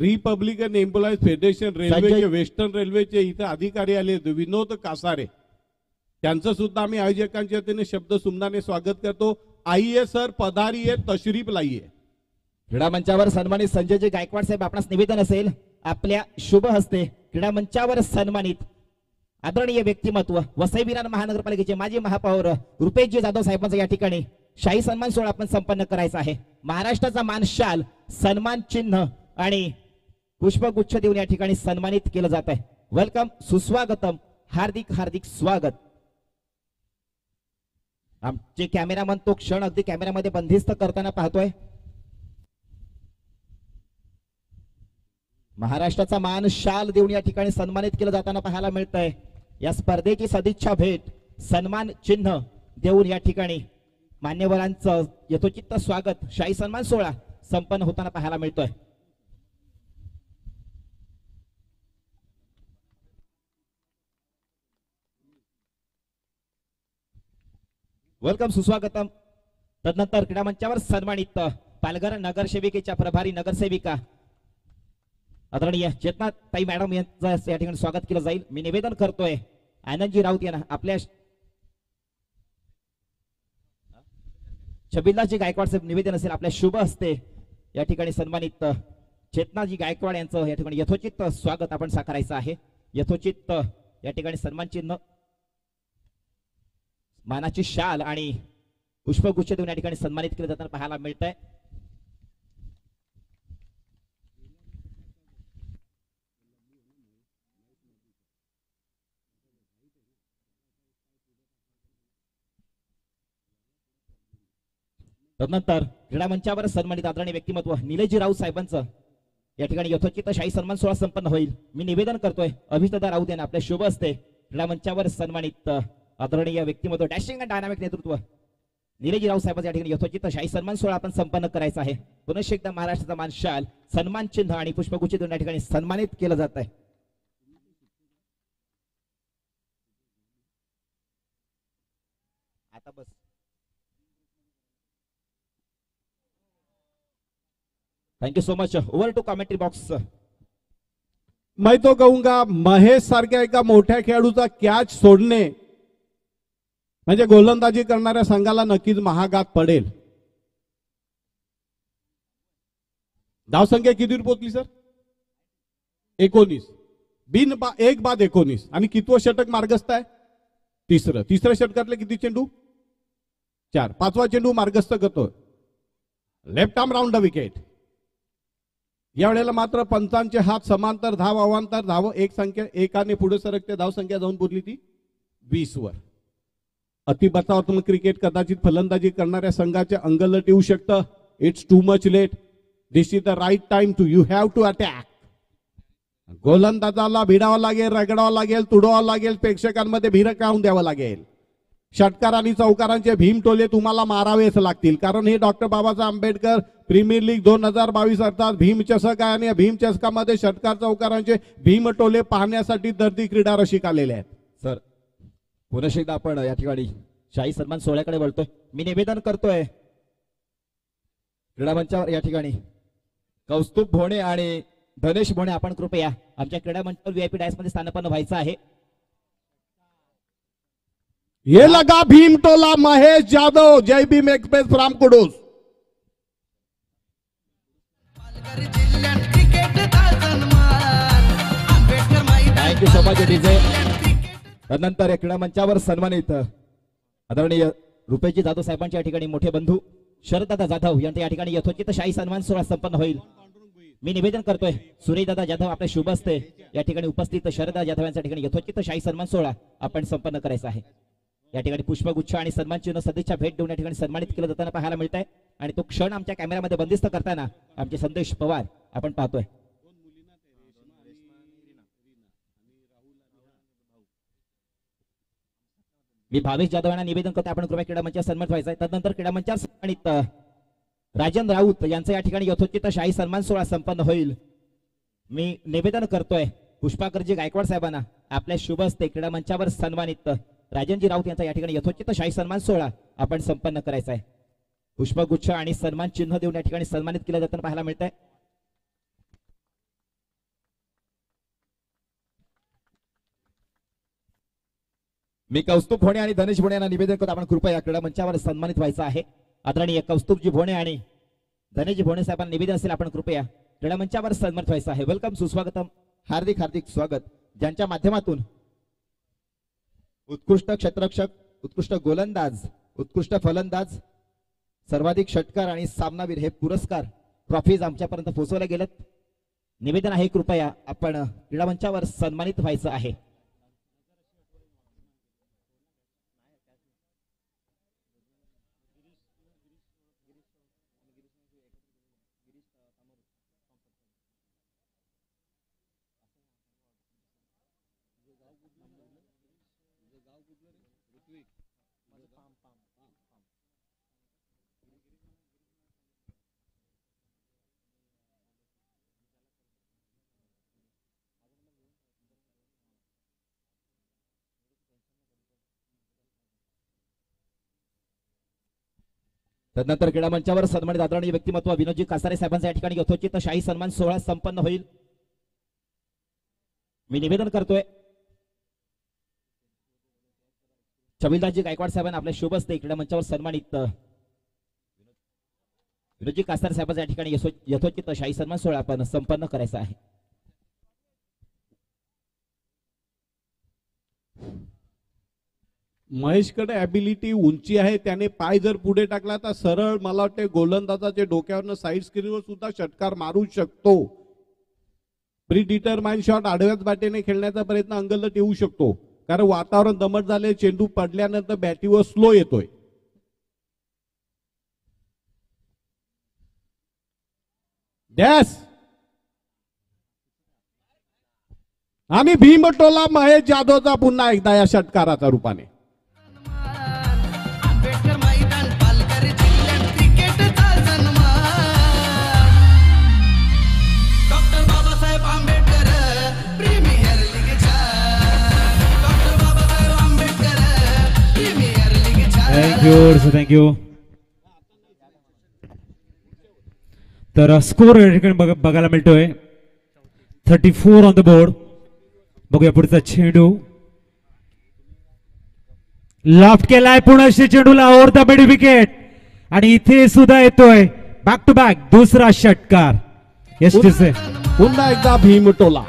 republican employees federation railway western रेल्वेचे इथे अधिकारी आले विनोद कासारे, त्यांचं सुद्धा आम्ही आयोजकांच्या वतीने शब्द सुमनाने स्वागत करतो। आइए सर, पधारिये, तशरीफ लाइए। क्रीडा मंचावर सन्मानित संजयजी गायकवाड साहेब, आपणास निवेदन असेल आपल्या शुभ हस्ते क्रीडा मंचावर सन्मानित आदरणीय व्यक्तिमत्व वसई विरार महानगरपालिकेचे माजी महापौर रुपेशजी जाधव साहेबांचा या ठिकाणी शाही सन्मान सोहळा आपण संपन्न करायचा आहे। महाराष्ट्राचा मानशाल, सन्मान चिन्ह आणि पुष्पगुच्छ देऊन या ठिकाणी सन्मानित केलं जात आहे। वेलकम, सुस्वागतम, हार्दिक हार्दिक स्वागत। आमचे कॅमेरामन तो क्षण अगदी कॅमेरामध्ये बंदिस्त करताना पाहतोय। महाराष्ट्राचा मान शाल देऊन या ठिकाणी सन्मानित केलं जाताना पाहायला मिळतंय। या स्पर्धेची सदिच्छा भेट, सन्मान चिन्ह देऊन या ठिकाणी मान्यवरांचं यथोचित स्वागत, शाही सन्मान सोहळा संपन्न होताना पाहायला मिळतोय। वेलकम, सुस्वागतम। तदनंतर क्रीडा मंचावर सन्मानित पालघर नगरसेविकेच्या प्रभारी नगरसेविका आदरणीय चेतना ताई मॅडम यांचं या ठिकाणी स्वागत केलं जाईल। मी निवेदन करतोय आनंदजी राऊत यांना आपल्या छबिलदासजी गायकवाड साहेब, निवेदन असेल आपल्या शुभ हस्ते या ठिकाणी सन्मानित चेतनाजी गायकवाड यांचं या ठिकाणी यथोचित स्वागत आपण साकारायचं आहे। यथोचित या ठिकाणी सन्मान चिन्ह, मानाची शाल आणि पुष्पगुच्छ देऊन या ठिकाणी सन्मानित केले जाताना पाहायला मिळत आहे। तदनंतर क्रीडा मंचावर सन्मानित आदरणीय व्यक्तिमत्व निलेशजी राऊत साहेबांचं या ठिकाणी यथोचित शाही सन्मान सोहळा संपन्न होईल। मी निवेदन करतोय अभिषेकदा राऊत यांना आपल्या शुभ हस्ते क्रीडा मंचावर सन्मानित आदरणीय व्यक्तिमत्व डॅशिंग अँड डायनामिक नेतृत्व निलेशजी राऊत साहेबांच्या या ठिकाणी यथोचित शाही सन्मान सोहळा आपण संपन्न करायचा आहे। पुनश्च एकदा महाराष्ट्राचा मानशाल, सन्मान चिन्ह आणि पुष्पगुच्छ देऊन या ठिकाणी सन्मानित केलं जात आहे। आता बस thank you so much. Over to commentary box. मैं तो कहूंगा महेश सारख्या एका मोठ्या खेळाडूचा कॅच सोडणे म्हणजे गोलंदाजी करणाऱ्या संघाला नक्कीच महागात पडेल। धावसंख्या कितीवर पोहोचली सर? एकोणीस। बिन बा, एक बाद एकोणीस आणि कितवं षटक मार्गस्थ आहे? तिसरं। तिसऱ्या षटकातले किती चेंडू? चार। पाचवा चेंडू मार्गस्थ करतो, left arm round the wicket. यावेळेला मात्र पंचांचे हात समांतर धाव अवांतर धाव एक संख्या एकाने पुढे सरकते, धाव संख्या जाऊन पुरली ती वीस वर। अति बचावात्मक क्रिकेट कदाचित फलंदाजी करणाऱ्या संघाच्या अंगलट येऊ शकतं। It's too much late, this is the right time to you have to attack. गोलंदाजाला भिडावं लागेल, रगडावं लागेल, तुडवावं लागेल, प्रेक्षकांमध्ये भिरक काढून द्यावं लागेल। षटकार आणि चौकारांचे भीम टोले तुम्हाला मारावेच लागतील, कारण हे डॉक्टर बाबासाहेब आंबेडकर premiere league दोन हजार बावीस अर्थात भीम चषक आहे आणि भीम चषकामध्ये षटकार चौकारांचे भीम टोले पाहण्यासाठी दर्दी क्रीडा रसिक आलेले आहेत। सर पुनश्च एकदा आपण या ठिकाणी शाही सन्मान सोहळ्याकडे वळतोय। मी निवेदन करतोय क्रीडा मंचावर या ठिकाणी कौस्तुभ भोणे आणि दिनेश भोणे आपण कृपया आमच्या क्रीडा मंचावर व्हीआयपी डायस मध्ये स्थानापन्न व्हायचं आहे। ये लगा भीम टोला Mahesh Jadhav, Jai Bhim express from Kudus. Thank you so much DJ. त्यानंतर क्रीडा मंचावर सन्मानित आदरणीय रुपेशजी जाधव साहेबांच्या या ठिकाणी मोठे बंधू शरददादा जाधव यांच्या या ठिकाणी यथोचित शाही सन्मान सोहळा संपन्न होईल। मी निवेदन करतोय सुरेशदादा जाधव आपल्या शुभ हस्ते या ठिकाणी उपस्थित शरदा जाधव यांच्या ठिकाणी यथोचित शाही सन्मान सोहळा आपण संपन्न करायचा आहे। या ठिकाणी पुष्पगुच्छ आणि सन्मान चिन्ह सदिच्छा भेट देऊन या ठिकाणी सन्मानित केलं जाताना पाहायला मिळत आहे आणि तो क्षण आमच्या कॅमेरामध्ये बंदिस्त करताना आमचे संदेश पवार आपण पाहतोय। मी भावेश जाधव यांना निवेदन करते आपण कृपया क्रीडा मंचावर सन्मान व्हायचा आहे। तदनंतर क्रीडा मंचावर सन्मानित राजेंद्र राऊत यांचा या ठिकाणी यथोचित शाही सन्मान सोहळा संपन्न होईल। मी निवेदन करतोय पुष्पाकरजी गायकवाड साहेबांना आपल्या शुभ हस्ते क्रीडा मंचावर सन्मानित राजेंद्रजी राऊत यांचा या ठिकाणी यथोचित शाही सन्मान सोहळा आपण संपन्न करायचा आहे। पुष्पगुच्छ आणि सन्मान चिन्ह देऊन या ठिकाणी सन्मानित केले जाताना पाहायला मिळत आहे। मी कौस्तुभ भोणे आणि दिनेश भोणे यांना निवेदन करतो आपण कृपया क्रीडा मंचावर सन्मानित व्हायचं आहे। आदरणीय कौस्तुभजी भोणे आणि दिनेश भोणे साहेबांना निवेदन असेल आपण कृपया क्रीडा मंचावर सन्मानित व्हायचं आहे। वेलकम, सुस्वागतम, हार्दिक हार्दिक स्वागत। ज्यांच्या माध्यमातून उत्कृष्ट क्षेत्ररक्षक, उत्कृष्ट गोलंदाज, उत्कृष्ट फलंदाज, सर्वाधिक षटकार आणि सामनावीर हे पुरस्कार ट्रॉफीज आमच्यापर्यंत पोहोचवल्या गेलेत। निवेदन आहे कृपया आपण क्रीडा मंचावर सन्मानित व्हायचं आहे। तदनंतर क्रीडा मंचावर सन्मानित आदरणीय व्यक्तिमत्व विनोदजी कासारे साहेबांच्या या ठिकाणी यथोचित शाही सन्मान सोहळा संपन्न होईल। मी निवेदन करतोय चमिलदासजी गायकवाड साहेबांना आपल्या शुभ हस्ते क्रीडा मंचावर सन्मानित विनोदजी कासारे साहेबांच्या या ठिकाणी यथोचित शाही सन्मान सोहळा आपण संपन्न करायचा आहे। महेशकडे ॲबिलिटी उंची आहे, त्याने पाय जर पुढे टाकला तर सरळ मला वाटते गोलंदाजाच्या डोक्यावरनं साईड स्क्रीनवर सुद्धा षटकार मारू शकतो। प्रीडिटरमाइन शॉट आडव्याच बॅटीने खेळण्याचा प्रयत्न अंगलत येऊ शकतो, कारण वातावरण दमट झाले, चेंडू पडल्यानंतर बॅटीवर स्लो येतोय। आम्ही भीमटोला महेश जाधवचा पुन्हा एकदा या षटकाराच्या रूपाने थैंक यू। तर स्कोर बघायला मिळतोय thirty four on the board. बघूया पुढचा चेंडू लॉफ्ट केलाय, पुण्याशी चेंडूला ओव्हर द मिड विकेट आणि इथे सुद्धा येतोय बॅक टू बॅक दुसरा षटकार। पुन्हा एकदा भीमटोला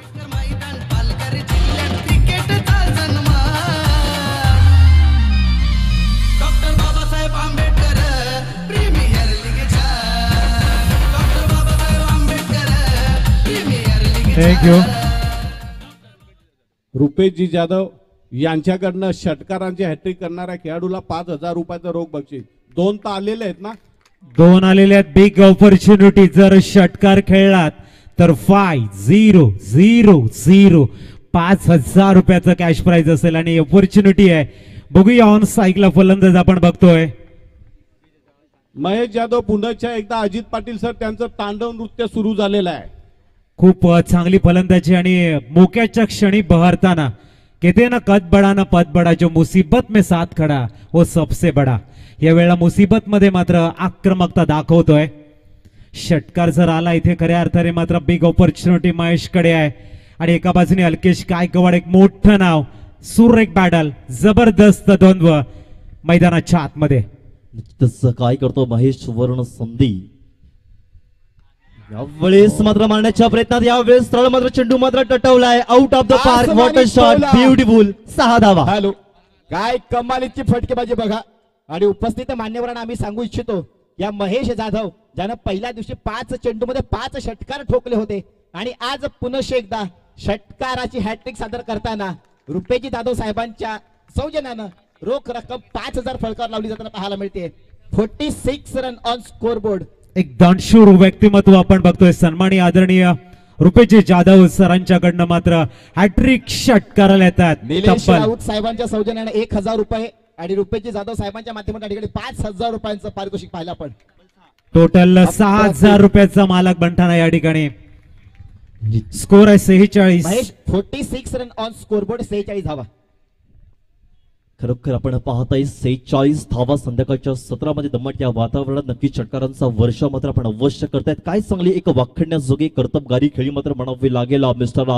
थैंक यू। रुपेश जी जाधव यांच्याकडनं षटकारांची हॅट्रिक करणाऱ्या खेळाडूला पाच हजार रुपयाचा रोख बक्षीस। दोन तर आलेले आहेत ना, दोन आलेले आहेत। बिग ऑपॉर्च्युनिटी, जर षटकार खेळलात तर फाय झिरो झिरो झिरो पाच हजार रुपयाचा कॅश प्राइज असेल आणि ऑपॉर्च्युनिटी आहे। बघूया ऑन साईकला फलंदाज आपण बघतोय महेश जाधव। पुन्हा एकदा अजित पाटील सर त्यांचं तांडव नृत्य सुरू झालेलं आहे। खूप चांगली फलंदाजी आणि मोक्याच्या क्षणी बहरताना कहते ना कद बड़ा ना पद बड़ा, जो मुसीबत में साथ खड़ा वो सबसे बड़ा। या वेळा मुसीबत मध्ये मात्र आक्रमकता दाखवतोय। षटकार जर आला इथे खऱ्या अर्थाने मात्र बिग ऑपॉर्च्युनिटी महेश कडे आहे आणि एका बाजूने अल्केश गायकवाड एक मोठं नाव, सुरेख बॅटल, जबरदस्त द्वंद्व मैदानाच्या आतमध्ये। तसं काय करतो महेश, सुवर्ण संधी यावेळेस मात्र मारण्याच्या प्रयत्नात, यावेळेस सरळ मात्र चेंडू मात्र टटवलाय out of the park. Water shot, beautiful, सहा धावा। हॅलो, काय कमालीची फटकेबाजी बघा। आणि उपस्थित मान्यवरांना आम्ही सांगू इच्छितो या महेश जाधव ज्यानं पहिल्या दिवशी पाच चेंडू मध्ये पाच षटकार ठोकले होते आणि आज पुनश्च एकदा षटकाराची हॅट्रिक सादर करताना रुपेशजी जाधव साहेबांच्या सौजन्यानं रोख रक्कम पाच हजार फलकावर लावली जाताना पाहायला मिळते। Forty six run on score board. एक दानशूर व्यक्तिमत्व आपण बघतोय सन्माननीय आदरणीय रुपेशजी जाधव सरांच्याकडनं मात्र हॅट्रिक षटकाराला येतात। निलेश राऊत साहेबांच्या सौजन्याने एक हजार रुपये आणि रुपेशजी जाधव साहेबांच्या माध्यमातून ठिकाणी पाच हजार रुपयांचं पारितोषिक पाहिलं आपण टोटल सहा हजार रुपयाचा मालक बनताना या ठिकाणी स्कोर आहे सेहेचाळीस महेश छियाचाळीस रन ऑन स्कोरबोर्ड सेहेचाळीस धावा खरोखर आपण पाहताय सेहेचाळीस धावा संध्याकाळच्या सत्रामध्ये दमटल्या वातावरणात नक्की चटकारांचा वर्षा मात्र आपण अवश्य करतायत काय चांगली एक वाखण्याजोगी कर्तबगारी खेळी मात्र म्हणावी लागेल mister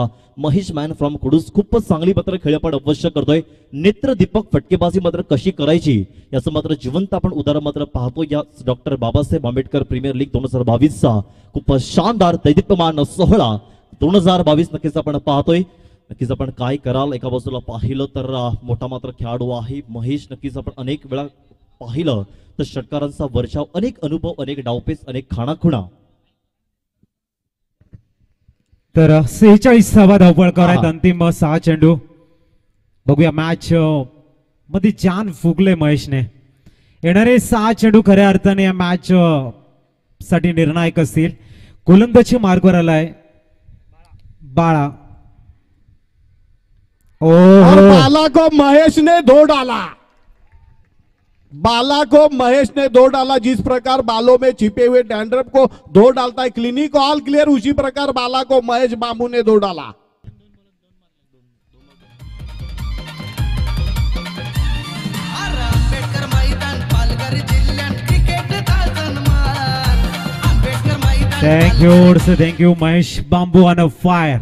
Mahesh man from Kudus खूपच चांगली मात्र खेळ आपण अवश्य करतोय नेत्र दीपक फटकेबाजी मात्र कशी करायची याचं मात्र जिवंत आपण उदाहरण मात्र पाहतो या डॉक्टर बाबासाहेब आंबेडकर premiere league दोन हजार बावीस चा खूपच शानदार दैदिप्यमान सोहळा दोन हजार बावीस नक्कीच आपण पाहतोय नक्कीच आपण काय कराल एका बाजूला पाहिलं तर मोठा मात्र खेळाडू आहे महेश नक्कीच आपण अनेक वेळा पाहिलं तर षटकारांचा वर्षाव अनेक अनुभव अनेक डावपेच अनेक खाणाखुणा तर सेहेचाळीस धावा धावपळकर आहेत अंतिम सहा चेंडू बघूया मॅच मध्ये जान फुगले महेशने येणारे सहा चेंडू खऱ्या अर्थाने या मॅच साठी निर्णायक असतील गोलंदाजी मार्गावर आलाय बाळा और बाला को महेश ने धो डाला बाला को महेश ने धो डाला जिस प्रकार बालों में छिपे हुए डैंड्रफ को धो डालता है क्लिनिक ऑल क्लियर उसी प्रकार बाला को महेश बाबू ने धो डाला thank you thank you Mahesh Babu on a fire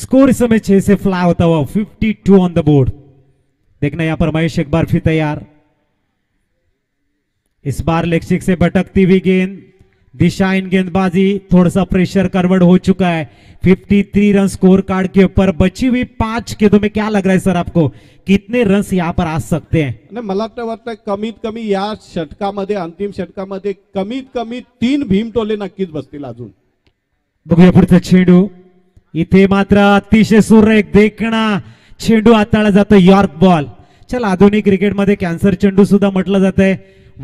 score इस समय छह से फ्लाई होता हुआ बावन ऑन द बोर्ड देखना यहां पर महेश एक बार फिर तैयार इस बार लेग स्टिक से भटकती हुई गेंद दिशाहीन गेंदबाजी थोड़ा सा प्रेशर करवट हो चुका है तिरेपन रन स्कोर कार्ड के ऊपर बची हुई पांच गेंदों में क्या लग रहा है सर आपको कितने रन यहाँ पर आ सकते हैं मला वाटतं कमीत कमी या षटकामध्ये अंतिम षटकामध्ये कमीत कमी तीन भीम टोले नक्कीच बसतील अजून बघूया पुढचा चेंडू इथे मात्र अतिशय सुरेख देखना चेंडू हाताळला जातो यॉर्क बॉल चला आधुनिक क्रिकेट मध्ये कॅन्सर चेंडू सुद्धा म्हटलं जातंय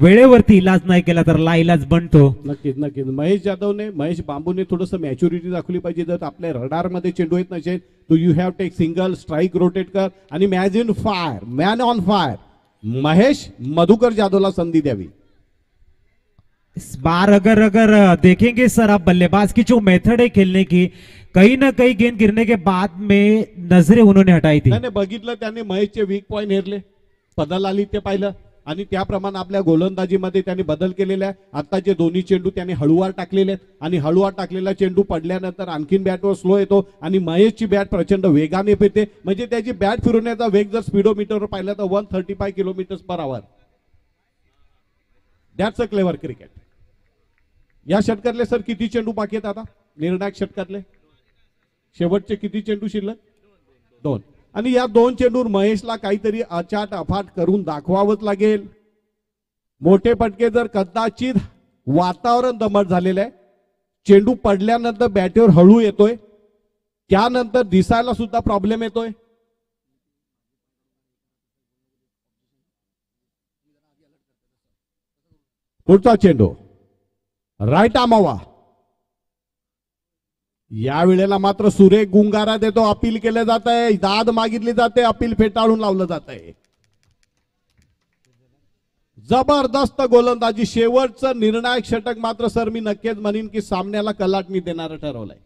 वेळेवरती इलाज नाही केला तर लाइलाज बनतो नक्कीच नक्कीच महेश जाधवने महेश बांबूने थोडंसं मॅच्युरिटी दाखवली पाहिजे जर आपल्या रडार मध्ये चेंडू येत नसेल तो you have take single strike rotate कर आणि match in fire man on fire Mahesh Madhukar जाधवला संधी द्यावी इस बार अगर अगर देखेंगे सर आप बल्लेबाज की जो मेथड है खेलने की कहीं ना कहीं गेंद गिरने के बाद में नजरें उन्होंने हटाई थी मैंने बघितलं महेश के वीक पॉइंट हेरले बदल आली ते पाहिलं आणि त्याप्रमाणे आपल्या गोलंदाजी मध्ये त्यांनी बदल केलेला आहे आता जे दोन्ही चेंडू त्यांनी हळूवार टाकलेले आहेत आणि हळूवार टाकलेला चेंडू पडल्यानंतर आणखीन बॅटवर स्लो येतो आणि महेशची बॅट प्रचंड वेगाने फिरते म्हणजे त्याची बॅट फिरवण्याचा वेग जर स्पीडोमीटरवर पाहिला तर एक सौ पैंतीस kilometres per hour that's a clever cricket या षटकातले सर किती चेंडू बाकी आहेत आता निर्णायक षटकातले शेवटचे किती चेंडू शिल्लक दोन आणि या दोन चेंडूर महेशला काहीतरी अचाट अफाट करून दाखवावंच लागेल मोठे फटके जर कदाचित वातावरण दमट झालेलं आहे चेंडू पडल्यानंतर बॅटवर हळू येतोय त्यानंतर दिसायला सुद्धा प्रॉब्लेम येतोय पुढचा चेंडू राईट आमावा या वेळेला मात्र सुरेख गुंगारा देतो अपील केले जात आहे दाद मागितली जाते अपील फेटाळून लावलं जात आहे जबरदस्त गोलंदाजी शेवटचं निर्णायक षटक मात्र सर मी नक्कीच म्हणेन की सामन्याला कलाटणी देणारं ठरवलंय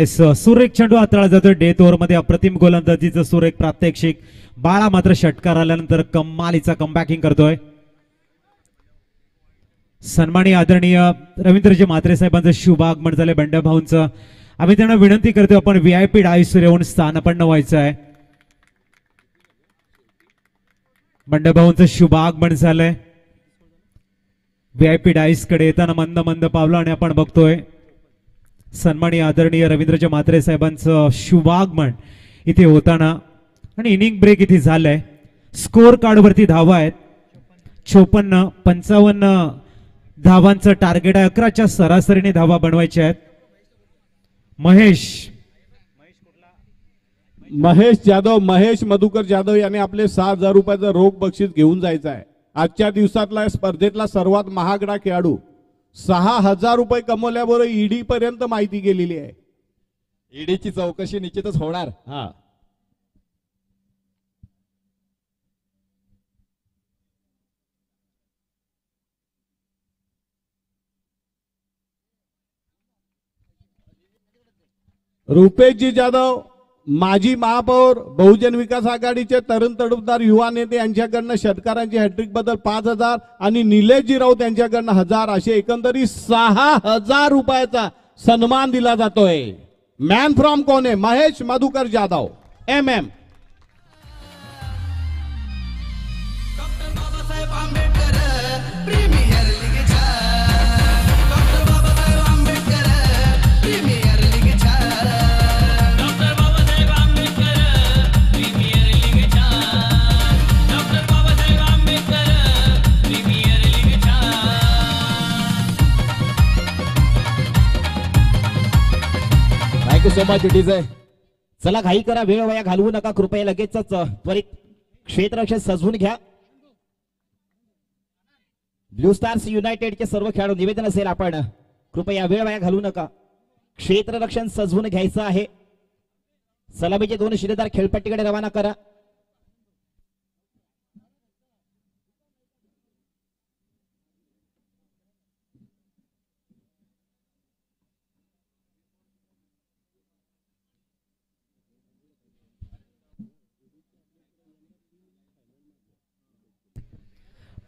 येस सुरेख चेंडू हाताळला जातोय डेथ ओव्हर मध्ये अप्रतिम गोलंदाजीचं सुरेख प्रात्यक्षिक बाळा मात्र षटकार आल्यानंतर कमालीचा कमबॅकिंग करतोय सन्माननीय आदरणीय रवींद्रजी म्हात्रे साहेबांचं शुभ आगमन झाले बंड्या भाऊंचं आम्ही त्यांना विनंती करतो आपण व्हीआयपी डायसवर येऊन स्थानपन्न व्हायचं आहे बंड्या भाऊंचं शुभ आगमन झालंय व्हीआयपी डायस कडे येताना मंद मंद पावलं आणि आपण बघतोय सन्माननीय आदरणीय रवींद्रजी म्हात्रे साहेबांचं शुभ आगमन इथे होताना आणि इनिंग ब्रेक इथे झालंय स्कोर कार्डवरती धावा आहेत चोपन्न पंचावन्न धावांचं टार्गेट आहे अकराच्या सरासरीने धावा बनवायच्या आहेत महेश महेश जाधव महेश मधुकर जाधव याने आपले सात हजार रुपयाचं रोख बक्षीस घेऊन जायचं आहे आजच्या दिवसातला स्पर्धेतला सर्वात महागडा खेळाडू सहा हजार रुपये कमवल्याबरोबर ईडी पर्यंत माहिती गेलेली आहे ईडीची चौकशी निश्चितच होणार हा रुपेश जी जाधव माजी महापौर बहुजन विकास आघाडीचे तरुण तडफदार युवा नेते यांच्याकडनं षटकारांची हॅट्रिक बदल पाच हजार आणि निलेशजी राऊत यांच्याकडनं हजार असे एकंदरीत सहा हजार रुपयाचा सन्मान दिला जातोय। मैन फ्रॉम कोण आहे? Mahesh Madhukar Jadhav M M. So much it is. चला घाई करा, वेळ वाया घालवू नका, कृपया लगेच त्वरित क्षेत्ररक्षण सजवून घ्या। ब्लू स्टार्स युनायटेड चे सर्व खेळाडू, निवेदन असेल आपण कृपया वेळ वाया घालवू नका, क्षेत्ररक्षण सजवून घ्यायचं आहे। सलामीचे दोन शिलेदार खेळपट्टीकडे रवाना करा।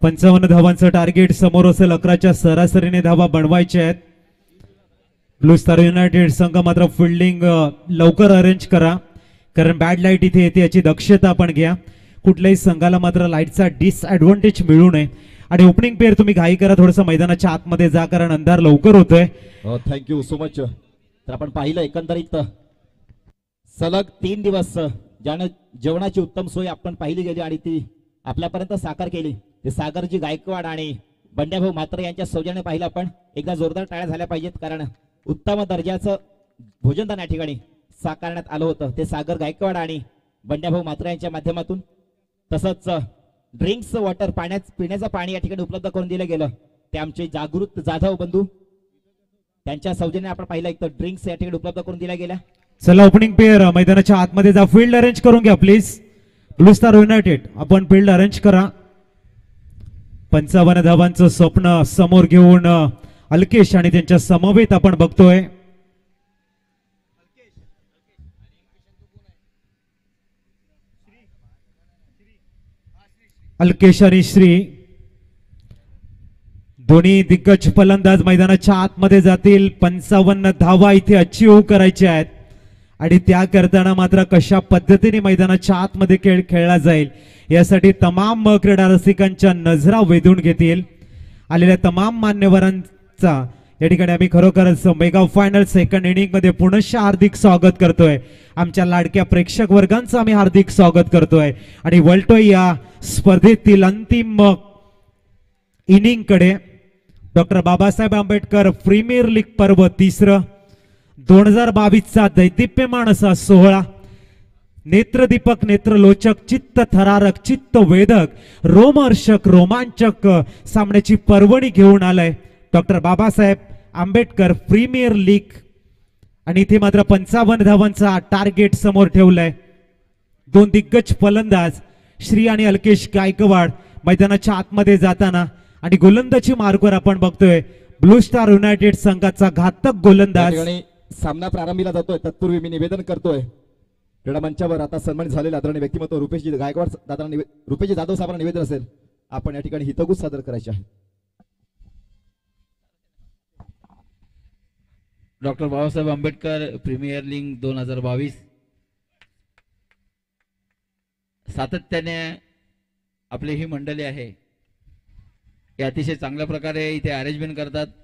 पंचावन्न धावांचं टार्गेट समोर असेल, अकराच्या सरासरीने धावा बनवायच्या आहेत। ब्लू स्टार युनायटेड संघ मात्र फिल्डिंग लवकर अरेंज करा, कारण बॅड लाईट इथे येते याची दक्षता आपण घ्या। कुठल्याही संघाला मात्र लाईटचा डिसएडव्हान्टेज मिळू नये आणि ओपनिंग पेअर तुम्ही घाई करा, थोडंसं मैदानाच्या आतमध्ये जा, कारण अंधार लवकर होतोय। Thank you so much. तर आपण पाहिलं एकंदरीत सलग तीन दिवस ज्यानं जेवणाची उत्तम सोय आपण पाहिली गेली आणि ती आपल्यापर्यंत साकार केली ते सागरजी गायकवाड आणि बंड्याभाऊ मात्रे यांच्या सौजन्य पाहिलं आपण। एकदा जोरदार टाळ्या झाल्या पाहिजेत, कारण उत्तम दर्जाचं भोजनदान या ठिकाणी साकारण्यात आलं होतं ते सागर गायकवाड आणि बंड्याभाऊ मात्रे यांच्या माध्यमातून। तसंच ड्रिंक्स वॉटर, पाण्याच पिण्याचं पाणी या ठिकाणी उपलब्ध करून दिलं गेलं ते आमचे जागृत जाधव बंधू त्यांच्या सौजन्य आपण पाहिलं, एक तर ड्रिंक्स या ठिकाणी उपलब्ध करून दिल्या गेल्या। चला ओपनिंग प्लेयर मैदानाच्या आतमध्ये जा, फील्ड अरेंज करून घ्या प्लीज। ब्लू स्टार युनायटेड आपण फील्ड अरेंज करा। पंचावन्न धावांचं स्वप्न समोर घेऊन अल्केश आणि त्यांच्या समवेत आपण बघतोय। अल्केश आणि श्री दोन्ही दिग्गज फलंदाज मैदानाच्या आतमध्ये जातील। पंचावन्न धावा इथे अचीव करायच्या आहेत आणि त्या करताना मात्र कशा पद्धतीने मैदानाच्या आतमध्ये खेळ खेळला जाईल यासाठी तमाम क्रीडा रसिकांच्या नजरा वेधून घेतील। आलेल्या तमाम मान्यवरांचा या ठिकाणी आम्ही खरोखरच मेगा फायनल सेकंड इनिंग मध्ये पुनश्च हार्दिक स्वागत करतोय। आमच्या लाडक्या प्रेक्षक वर्गांचं आम्ही हार्दिक स्वागत करतोय आणि वळतोय या स्पर्धेतील अंतिम इनिंग कडे। डॉक्टर बाबासाहेब आंबेडकर premiere league पर्व तिसरं दोन हजार बावीसचा दैदिप्यमान असा सोहळा, नेत्रदीपक, नेत्रलोचक, चित्त थरारक, चित्त वेधक, रोमहर्षक, रोमांचक सामन्याची पर्वणी घेऊन आलाय डॉक्टर बाबासाहेब आंबेडकर premiere league. आणि इथे मात्र पंचावन्न धावांचा टार्गेट समोर ठेवलाय। दोन दिग्गज फलंदाज श्री आणि अल्केश गायकवाड मैदानाच्या आतमध्ये जाताना आणि गोलंदाजी मार्गवर आपण बघतोय ब्लू स्टार युनायटेड संघाचा घातक गोलंदाज। सामना प्रारंभीला जातोय, तत्पूर्वी मी निवेदन करतोय क्रीडा मंचावर आता सन्मानित झालेले आदरणीय व्यक्तिमत्व रुपेश गायकवाड दादा, रुपेश जाधव साहेबांना निवेदन असेल आपण या ठिकाणी हितगुज सादर करायचे आहे। डॉक्टर बाबासाहेब आंबेडकर premiere league दोन हजार बावीस सातत्याने आपली ही मंडळी आहे या अतिशय चांगल्या प्रकारे इथे अरेंजमेंट करतात।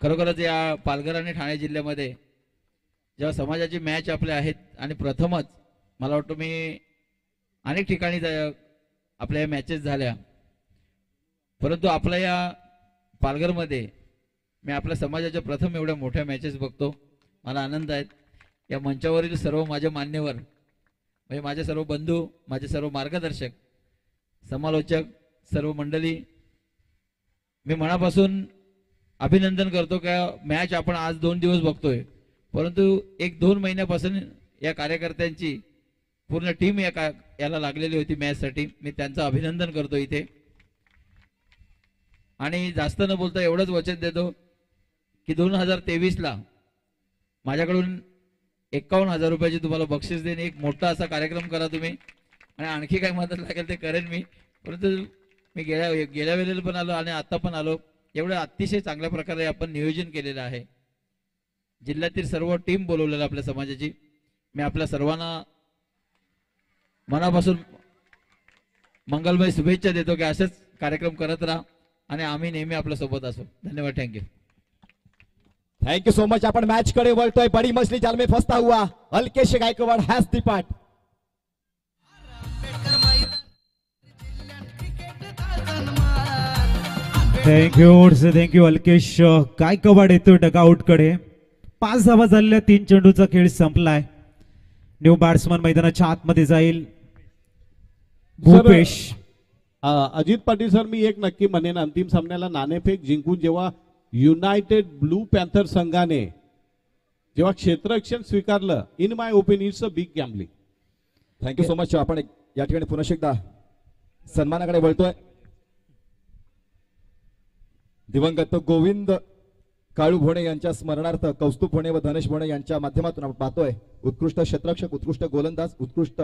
खरोखरच या पालघर आणि ठाणे जिल्ह्यामध्ये जेव्हा समाजाची मॅच आपल्या आहेत आणि प्रथमच मला वाटतं मी अनेक ठिकाणी आपल्या या मॅचेस झाल्या, परंतु आपल्या या पालघरमध्ये मी आपल्या समाजाच्या प्रथम एवढ्या मोठ्या मॅचेस बघतो, मला आनंद आहे। या मंचावरील सर्व माझ्या मान्यवर म्हणजे माझे सर्व बंधू, माझे सर्व मार्गदर्शक, समालोचक, सर्व मंडळी मी मनापासून अभिनंदन करतो। का मॅच आपण आज दोन दिवस बघतोय, परंतु एक दोन महिन्यापासून या कार्यकर्त्यांची पूर्ण टीम या का याला लागलेली होती मॅचसाठी, मी त्यांचं अभिनंदन करतो इथे। आणि जास्त न बोलता एवढंच वचन देतो की दोन हजार तेवीसला माझ्याकडून एक्कावन्न हजार रुपयाचे तुम्हाला बक्षीस देणे एक मोठा असा कार्यक्रम करा तुम्ही आणि आणखी काय मदत लागेल ते करेन मी। परंतु मी गेल्या गेल्या वेळेला पण आलो आणि आता पण आलो, एवढं अतिशय चांगल्या प्रकारे आपण नियोजन केलेलं आहे। जिल्ह्यातील सर्व टीम बोलवलेलं आपल्या समाजाची, मी आपल्या सर्वांना मनापासून मंगलमय शुभेच्छा देतो की असेच कार्यक्रम करत राहा आणि आम्ही नेहमी आपल्या सोबत असू। धन्यवाद, thank you thank you so much. अपन मैच कड़े बोलते हैं, बड़ी मछली जाल में फंसता हुआ Alkesh Gaikwad has the part. Thank you thank you Alkesh Gaikwad येतो डगआउट कडे। पाच धावा झालेल्या तीन चेंडूचा खेळ संपलाय। न्यू बॅट्समन मैदानाच्या आतमध्ये जाईल। भूपेश अजित पाटील सर, मी एक नक्की म्हणेन, अंतिम सामन्याला नाणेफेक जिंकून जेव्हा युनाइटेड ब्लू पैंथर संघाने जेव्हा क्षेत्ररक्षण स्वीकारलं, in my opinion it's a big gambling. Thank you so much. आपण या ठिकाणी पुन्हा एकदा सन्मानाकडे वळतोय। दिवंगत गोविंद काळू भोणे यांच्या स्मरणार्थ कौस्तुभ भोणे व धनेश भोणे यांच्या माध्यमातून आपण पाहतोय उत्कृष्ट क्षेत्ररक्षक, उत्कृष्ट गोलंदाज, उत्कृष्ट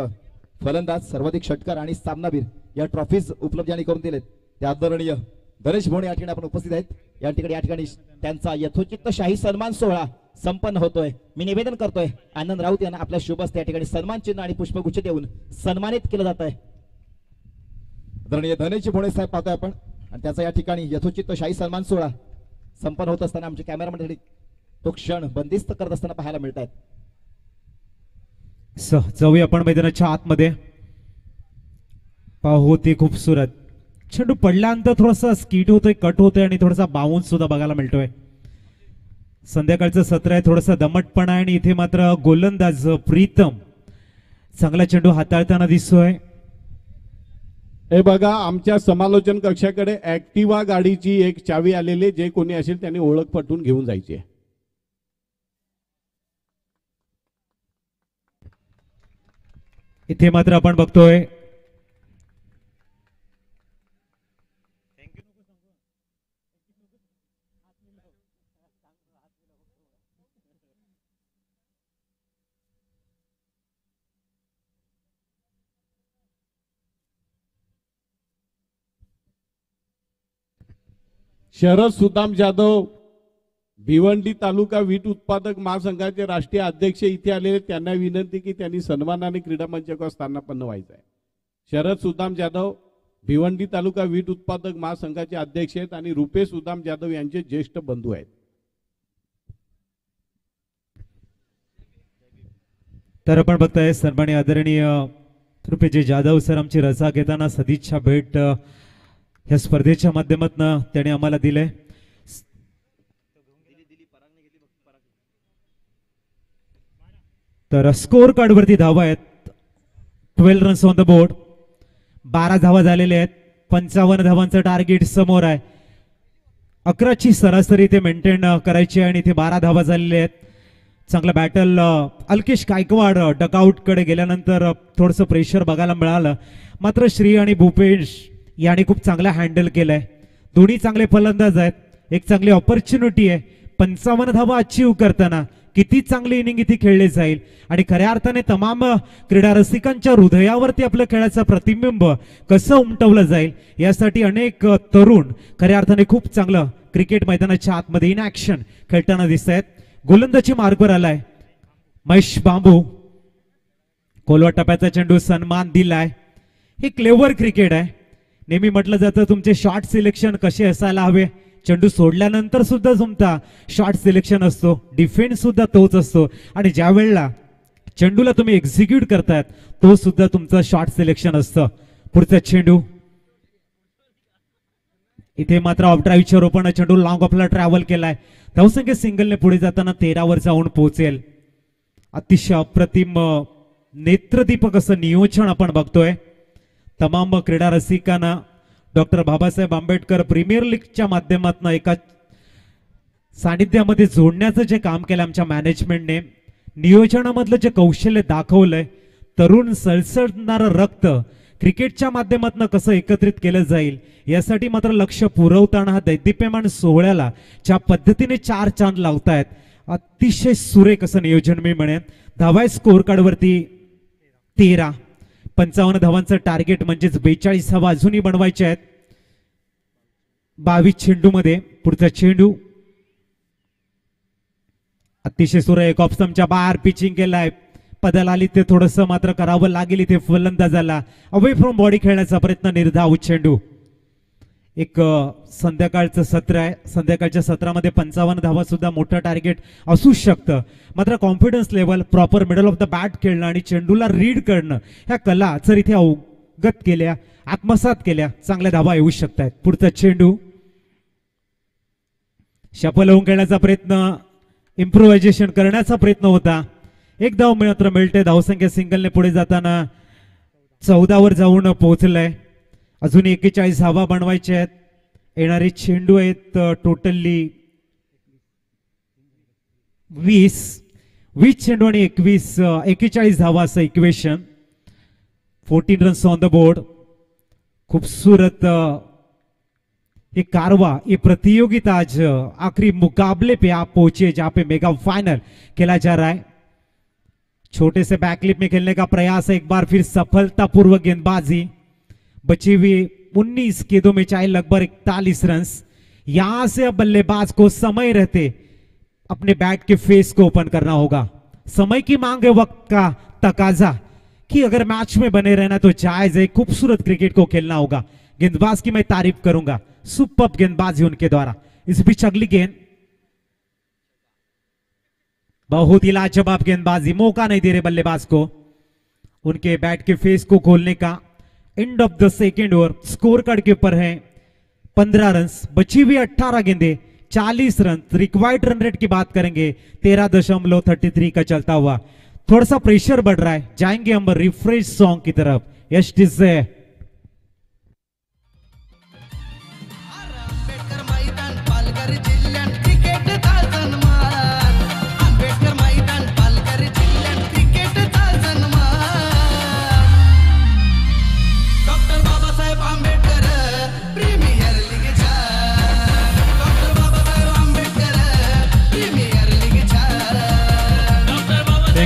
फलंदाज, सर्वाधिक षटकार आणि सामनावीर या ट्रॉफीज उपलब्ध यांनी करून दिलेत। ते आदरणीय धनेश भोणे या ठिकाणी आपण उपस्थित आहेत। या ठिकाणी या ठिकाणी त्यांचा यथोचित शाही सन्मान सोहळा संपन्न होतोय। मी निवेदन करतोय आनंद राऊत यांना आपल्या शुभ हस्ते या ठिकाणी सन्मान चिन्ह आणि पुष्पगुच्छ देऊन सन्मानित केलं जात आहे। आदरणीय धनेश भोणे साहेब पाहतोय आपण आणि त्याचा या ठिकाणी यथोचित शाही सन्मान सोहळा संपन्न होत असताना आमचे कॅमेरामन तो क्षण बंदिस्त करत असताना पाहायला मिळत आहेत। सर जाऊया आपण मैदानाच्या आतमध्ये, पाहू ते खूपसूरत चेंडू पडल्यानंतर थोडासा स्किट होतोय, कट होतोय आणि थोडासा बाउन्स सुद्धा बघायला मिळतोय। संध्याकाळचं सत्र आहे, थोडासा दमटपणा आहे आणि इथे मात्र गोलंदाज प्रीतम चांगला चेंडू हाताळताना दिसतोय। हे बघा आमच्या समालोचन कक्षाकडे ऍक्टिवा गाडीची एक चावी आलेली, जे कोणी असेल त्यांनी ओळख पटवून घेऊन जायची आहे। इथे मात्र आपण बघतोय शरद सुदाम जाधव, भिवंडी तालुका वीट उत्पादक महासंघाचे राष्ट्रीय अध्यक्ष इथे आलेले, त्यांना विनंती की त्यांनी सन्मानाने क्रीडा मंचकावर स्थानापन्न व्हायचं आहे। शरद सुदाम जाधव भिवंडी तालुका वीट उत्पादक महासंघाचे अध्यक्ष आहेत आणि रुपेश सुदाम जाधव यांचे ज्येष्ठ बंधू आहेत। तर आपण बघताय सन्माननीय आदरणीय रुपेश जाधव सर आमची रजा घेताना सदिच्छा भेट या स्पर्धेच्या माध्यमातून त्याने आम्हाला दिले। तर स्कोर कार्ड वरती धावा आहेत, twelve runs on the board, बारा धावा झालेल्या आहेत, पंचावन्न धावांचं टार्गेट समोर आहे। अकराची सरासरी इथे मेंटेन करायची आणि इथे बारा धावा झालेल्या आहेत। चांगला बॅटल अल्केश गायकवाड डकआउटकडे गेल्यानंतर थोडंसं प्रेशर बघायला मिळालं, मात्र श्री आणि भूपेश याने खूप चांगला हँडल केलाय। दोन्ही चांगले फलंदाज आहेत, एक चांगली ऑपॉर्च्युनिटी आहे। पंचावन्न धावा अचीव करताना किती चांगली इनिंग इथे खेळले जाईल आणि खऱ्या अर्थाने तमाम क्रीडा रसिकांच्या हृदयावरती आपल्या खेळाचं प्रतिबिंब कसं उमटवलं जाईल यासाठी अनेक तरुण खऱ्या अर्थाने खूप चांगलं क्रिकेट मैदानाच्या आतमध्ये इन ॲक्शन खेळताना दिसत आहेत। गोलंदाजी मार्गवर आलाय महेश बांबू, कोलवा टप्प्याचा चेंडू, सन्मान दिलाय। हे क्लेवर क्रिकेट आहे, नेहमी म्हटलं जातं तुमचे शॉर्ट सिलेक्शन कसे असायला हवे, चेंडू सोडल्यानंतर सुद्धा तुमचा शॉर्ट सिलेक्शन असतो, डिफेन्स सुद्धा तोच असतो आणि ज्या वेळेला चेंडूला तुम्ही एक्झिक्यूट करतायत तो सुद्धा तुमचं शॉर्ट सिलेक्शन असतं। पुढचा चेंडू इथे मात्र ऑफ ड्राईव्हच्या रोपानं चेंडू लॉंग ऑफला ट्रॅव्हल केलाय। धावसंख्या सिंगलने पुढे जाताना तेरावर जाऊन पोहोचेल। अतिशय अप्रतिम नेत्रदीपक असं नियोजन आपण बघतोय। तमाम क्रीडा रसिकांना डॉक्टर बाबासाहेब आंबेडकर प्रीमियर लीगच्या माध्यमातून एका सानिध्यामध्ये जोडण्याचं जे काम केलं आमच्या मॅनेजमेंटने, नियोजनामधलं जे कौशल्य दाखवलंय, तरुण सळसळणारं रक्त क्रिकेटच्या माध्यमातून कसं एकत्रित केलं जाईल यासाठी मात्र लक्ष पुरवताना हा दैदिप्यमान सोहळ्याला ज्या पद्धतीने चार चांद लावतायत अतिशय सुरेख असं नियोजन मी म्हणेन। धावा स्कोर कार्ड वरती तेरा पंचावन्न धावांचं टार्गेट म्हणजे बेचाळीस धावा अजूनही बनवायचे आहेत। बावीस चेंडू मध्ये पुढचा चेंडू अतिशय सुरेख ऑफ स्टंपच्या बाहेर पिचिंग केलाय। पदालाली ते थोडंसं मात्र करावं लागेल इथे फलंदाजाला। अवे फ्रॉम बॉडी खेळण्याचा प्रयत्न निर्धाव चेंडू। एक संध्याकाळचं सत्र आहे, संध्याकाळच्या सत्रामध्ये पंचावन्न धावा सुद्धा मोठं टार्गेट असू शकतं। मात्र confidence level proper middle of the bat खेळणं आणि चेंडूला रीड करणं ह्या कला जर इथे अवगत केल्या आत्मसात केल्या चांगल्या धावा येऊ शकतात। पुढचा चेंडू शफल होऊन खेळण्याचा प्रयत्न, इम्प्रोव्हायझेशन करण्याचा प्रयत्न होता। एक धाव मात्र मिळते, धावसंख्या सिंगलने पुढे जाताना चौदा वर जाऊन पोहोचलंय। अजून एकेचाळीस धावा बनवायचे आहेत। येणारे चेंडू आहेत टोटली वीस, वीस चेंडू आणि एकवीस एकेचाळीस धावा असं इक्वेशन। चौदा रन्स ऑन द बोर्ड। खूबसूरत ये कारवा, ये प्रतियोगिता आज आखिरी मुकाबले पे आप पहुंचे जहां पे मेगा फाइनल खेला जा रहा है। छोटे से बैकलिप में खेलने का प्रयास है, एक बार फिर सफलतापूर्वक गेंदबाजी। बची हुई उन्नीस गेंदों में चाहिए लगभग इकतालीस रन। यहां से अब बल्लेबाज को समय रहते अपने बैट के फेस को ओपन करना होगा। समय की मांग है, वक्त का तकाजा कि अगर मैच में बने रहना तो जायज है, खूबसूरत क्रिकेट को खेलना होगा। गेंदबाज की मैं तारीफ करूंगा, सुपर्ब गेंदबाजी उनके द्वारा। इस बीच अगली गेंद बहुत ही लाजवाब गेंदबाजी, मौका नहीं दे रहे बल्लेबाज को उनके बैट के फेस को खोलने का। End of the second over, score card के ऊपर है पंद्रह रन, बची हुई अठारह गेंदे, चालीस रन। रिक्वायर्ड रन रेट की बात करेंगे तेरह दशमलव थर्टी थ्री का चलता हुआ। थोड़ा सा प्रेशर बढ़ रहा है, जाएंगे हम रिफ्रेश सॉन्ग की तरफ। यश से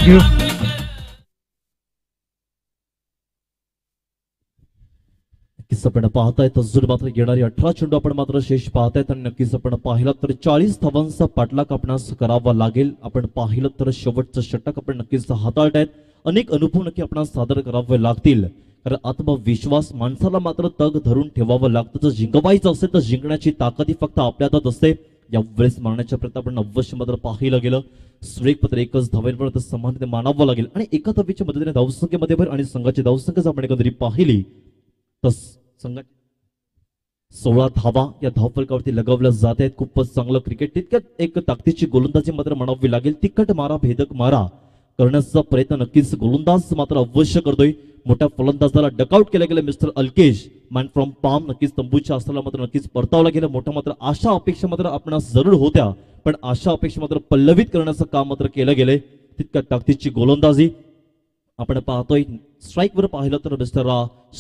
नक्कीच आपण पाहताय तजूर मात्र येणारी अठरा चेंडू आपण मात्र शेष पाहतायत आणि नक्कीच आपण पाहिलं तर चाळीस धावांचा पाठलाग आपणास करावा लागेल। आपण पाहिलं तर शेवटचं षटक आपण नक्कीच हाताळतायत, अनेक अनुभव नक्की आपणास सादर करावे लागतील। कारण आत्मविश्वास माणसाला मात्र तग धरून ठेवावं लागतं। जर जिंकवायचं असेल तर जिंकण्याची ताकद फक्त आपल्यातच असते। यावेळेस मारण्याच्या प्रयत्न आपण अवश्य मात्र पाहिलं गेलं। सुरेख पत्र एकच धावेपर्यंत समानते मानावं लागेल आणि एका धावेच्या मदतीने धावसंख्येमध्ये भर आणि संघाची धावसंख्या आपण एकंदरीत पाहिली तर संघाची सोळा धावा या धावफलकावरती लगावल्या जात आहेत। खूपच चांगलं क्रिकेट, तितक्यात एक ताकदीची गोलंदाजी मात्र म्हणावी लागेल। तिखट मारा, भेदक मारा करण्याचा प्रयत्न नक्कीच गोलंदाज मात्र अवश्य करतोय। मोठ्या फलंदाजाला डकआउट केला गेला mister Alkesh. Man from palm नक्कीच तंबूच्या आसनाला मात्र नक्कीच परतावला गेला। मोठा मात्र आशा अपेक्षा मात्र आपणास जरूर होत्या, पण आशा अपेक्षा मात्र पल्लवित करण्याचं काम मात्र केलं गेले। तितक्या ताकदीची गोलंदाजी आपण पाहतोय। स्ट्राईकवर पाहिलं तर मिस्टर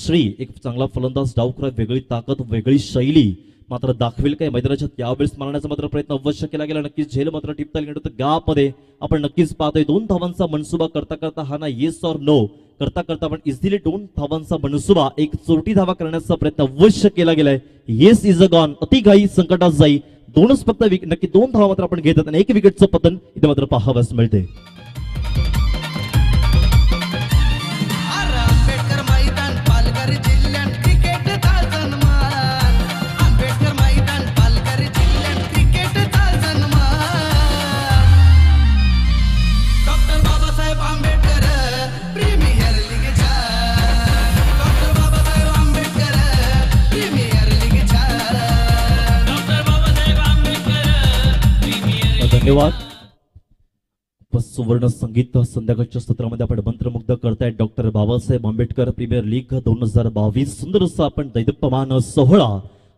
श्री एक चांगला फलंदाज, डावखुरा, वेगळी ताकद, वेगळी शैली मात्र दाखवेल काय मैदानाच्या त्यावेळेस मारण्याचा मात्र प्रयत्न अवश्य केला गेला। नक्कीच झेल मात्र टिपता गेला तर गापमध्ये आपण नक्कीच पाहतोय। दोन धावांचा मनसुबा करता करता हा ना येस और नो करता करता आपण इझिली दोन धावांचा मनसुबा एक चोटी धावा करण्याचा प्रयत्न अवश्य केला गेलाय। येस इज अ गॉन, अति घाई संकटात जाई। दोनच फक्त नक्की दोन धावा मात्र आपण घेतात आणि एक विकेटचं पतन इथे मात्र पाहावयास मिळते। धन्यवाद। सुवर्ण संगीत संध्याकाळच्या सत्रामध्ये आपण मंत्रमुग्ध करताय डॉक्टर बाबासाहेब आंबेडकर premiere league दोन हजार बावीस। सुंदर असा आपण दैदिप्यमान सोहळा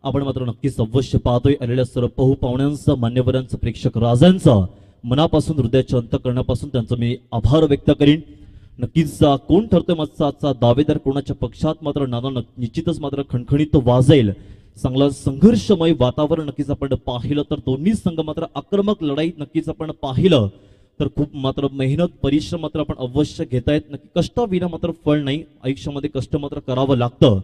आपण मात्र नक्कीच अवश्य पाहतोय। आलेल्या सर्व पाहू पाहुण्यांचं, मान्यवरांचं, प्रेक्षक राजांचं मनापासून हृदयाच्या अंतकरणापासून त्यांचं मी आभार व्यक्त करीन। नक्कीच कोण ठरतोय मात्र आजचा दावेदार कोणाच्या पक्षात, मात्र नाना निश्चितच मात्र खणखणीत वाजेल. चांगला संघर्षमय वातावरण नक्कीच आपण पाहिलं, तर दोन्ही संघ मात्र आक्रमक लढाईत नक्कीच आपण पाहिलं तर खूप मात्र मेहनत परिश्रम मात्र आपण अवश्य घेतायत. नक्की कष्टाविना मात्र फळ नाही, आयुष्यामध्ये कष्ट मात्र करावं लागतं.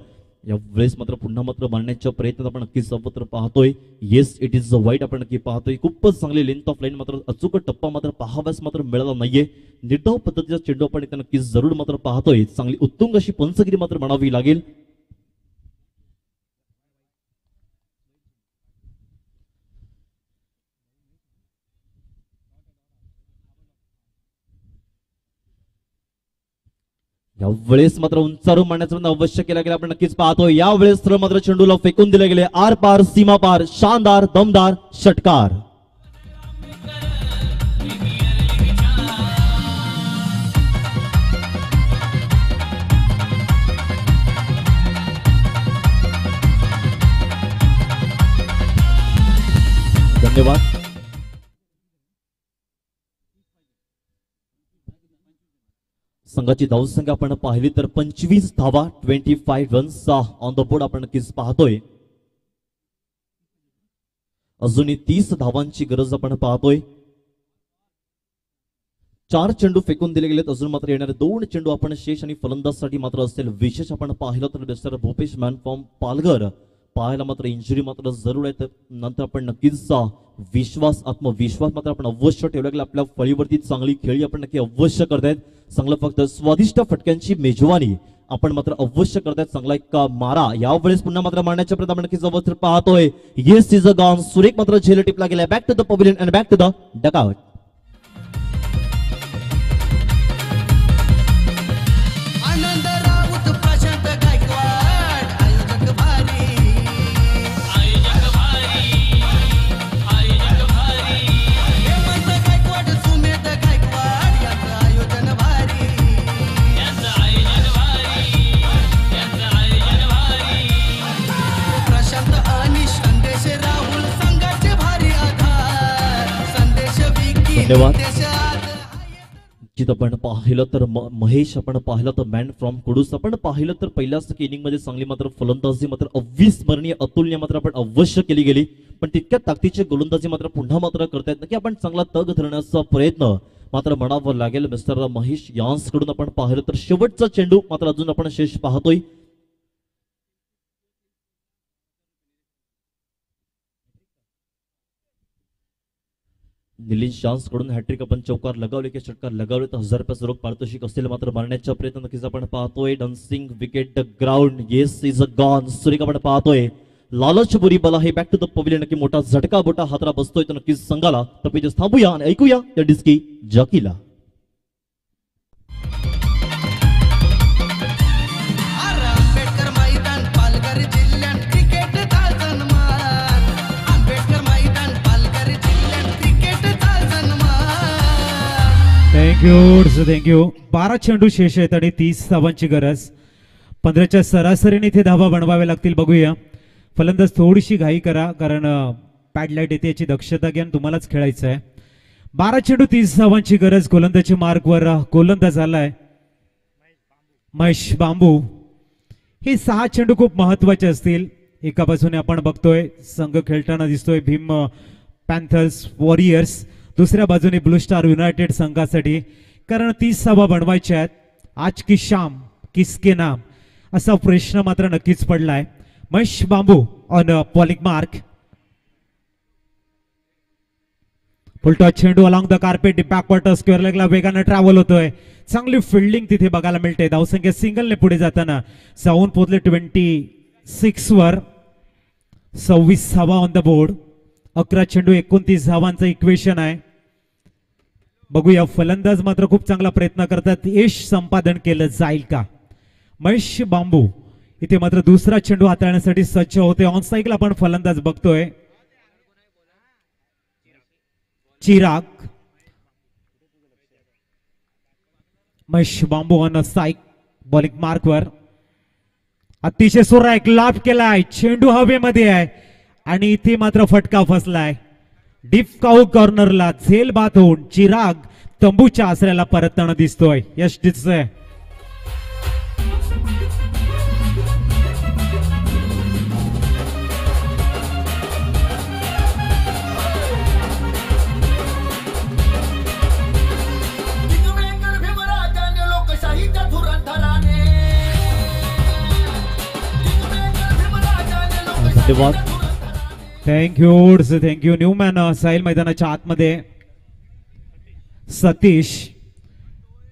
यावेळेस मात्र पुन्हा मात्र मांडण्याचा प्रयत्न आपण नक्कीच सर्वत्र पाहतोय. येस इट इज वाईट आपण नक्की पाहतोय. खूपच चांगली लेंथ ऑफ लाईन मात्र अचूक टप्पा मात्र पाहाव्यास मात्र मिळाला नाहीये. निर्धाव पद्धतीचा चेंडू आपण इथे नक्कीच जरूर मात्र पाहतोय. चांगली उत्तुंग अशी पंचगिरी मात्र म्हणावी लागेल. यावेळेस मात्र उंचारून मारण्याचं अवश्य केलं गेलं आपण नक्कीच पाहतो. यावेळेस तर मात्र चेंडूला फेकून दिले गेले आर पार सीमा पार. शानदार दमदार षटकार. धन्यवाद. संघाची धावसंख्या आपण पाहिली तर पंचवीस धावा twenty five runs on the board आपण नक्कीच पाहतोय. अजूनही तीस धावांची गरज आपण पाहतोय. चार चेंडू फेकून दिले गेलेत, अजून मात्र येणारे दोन चेंडू आपण शेष आणि फलंदाजसाठी मात्र असेल. विशेष आपण पाहिलं तर mister Bhupesh man from Palghar पाहायला मात्र इंजुरी मात्र जरूर आहे. नंतर आपण नक्कीच विश्वास आत्मविश्वास मात्र आपण अवश्य ठेवला गेला. आपल्या फळीवरती चांगली खेळी आपण नक्की अवश्य करतायत. चांगलं फक्त स्वादिष्ट फटक्यांची मेजवानी आपण मात्र अवश्य करतायत. चांगला एक मारा यावेळेस पुन्हा मात्र मारण्याच्या प्रयत्न आपण नक्कीच अवश्य पाहतोय. Yes is a gone. सुरेख मात्र झेल टिपला गेला. Back to the pavilion and back to the dugout. जित आपण पाहिलं तर महेश आपण पाहिलं तर मॅन फ्रॉम कुडूस आपण पाहिलं तर पहिल्याच इनिंग मध्ये चांगली मात्र फलंदाजी मात्र अविस्मरणीय अतुलनीय मात्र आपण अवश्य केली गेली. पण तितक्या ताकदीची गोलंदाजी मात्र पुन्हा मात्र करतायत ना की आपण चांगला तग धरण्याचा प्रयत्न मात्र म्हणावा लागेल मिस्टर महेश यांसकडून. आपण पाहिलं तर शेवटचा चेंडू मात्र अजून आपण शेष पाहतोय. निलेश चान्स कडून हॅट्रिक आपण चौकार लगावले की षटकार लगावले तर हजार रुपयाचं रोख पारितोषिक असेल मात्र मारण्याचा प्रयत्न नक्कीच आपण पाहतोय. Dancing wicket ground. Yes is a gone. सुरेख आपण पाहतोय. लालच बुरी बला हे बॅक टू द पवेलियन. नक्की मोठा झटका बोटा हातरा बसतोय तर नक्कीच संघाला. तर पेजेस थांबूया आणि ऐकूया त्या डिस्की जॉकीला. Thank you thank you. बारह चेंडू शेष आहेत आणि तीस धावांची गरज. पंधराच्या सरासरीने इथे धावा बनवाव्या लागतील. बघूया फलंदाज थोडीशी घाई करा कारण पॅडलाईट येते याची दक्षता घ्या. तुम्हालाच खेळायचं आहे. बारा चेंडू तीस धावांची गरज. गोलंदाजी मार्कवर गोलंदाज आलाय महेश बांबू. हे सहा चेंडू खूप महत्वाचे असतील. एका बाजूने आपण बघतोय संघ खेळताना दिसतोय भीम पॅन्थर्स वॉरियर्स, दुसऱ्या बाजूने ब्लू स्टार युनायटेड संघासाठी, कारण तीस सभा बनवायच्या आहेत. आज की शाम किसके नाम असा प्रश्न मात्र नक्कीच पडलाय. Mahesh bamboo on bowling mark. Full toss चेंडू along the carpet. Backward स्क्वेअरला लागला. वेगानं ट्रॅव्हल होतोय. चांगली फिल्डिंग तिथे बघायला मिळते. धावसंख्या सिंगलने पुढे जाताना जाऊन पोहोचले ट्वेंटी सिक्स वर. सव्वीस सभा ऑन द बोर्ड. अकरा चेंडू एकोणतीस धावांचं इक्वेशन आहे. बघूया फलंदाज मात्र खूप चांगला प्रयत्न करतात. यश संपादन केलं जाईल का. महेश बांबू इथे मात्र दुसरा चेंडू हाताळण्यासाठी सज्ज होते. ऑन साईकला आपण फलंदाज बघतोय. चिराग महेश बांबू ऑन साईक बॉलिंग मार्कवर. अतिशय सोरा एक लाभ केलाय. चेंडू हवेमध्ये आहे आणि इथे मात्र फटका फसलाय. डीप काऊ कॉर्नरला झेल बात होऊन चिराग तंबूच्या आसऱ्याला परतताना दिसतोय यश दिसतंय. धन्यवाद. Thank you thank you new man Sahil मैदानाच्या आतमध्ये सतीश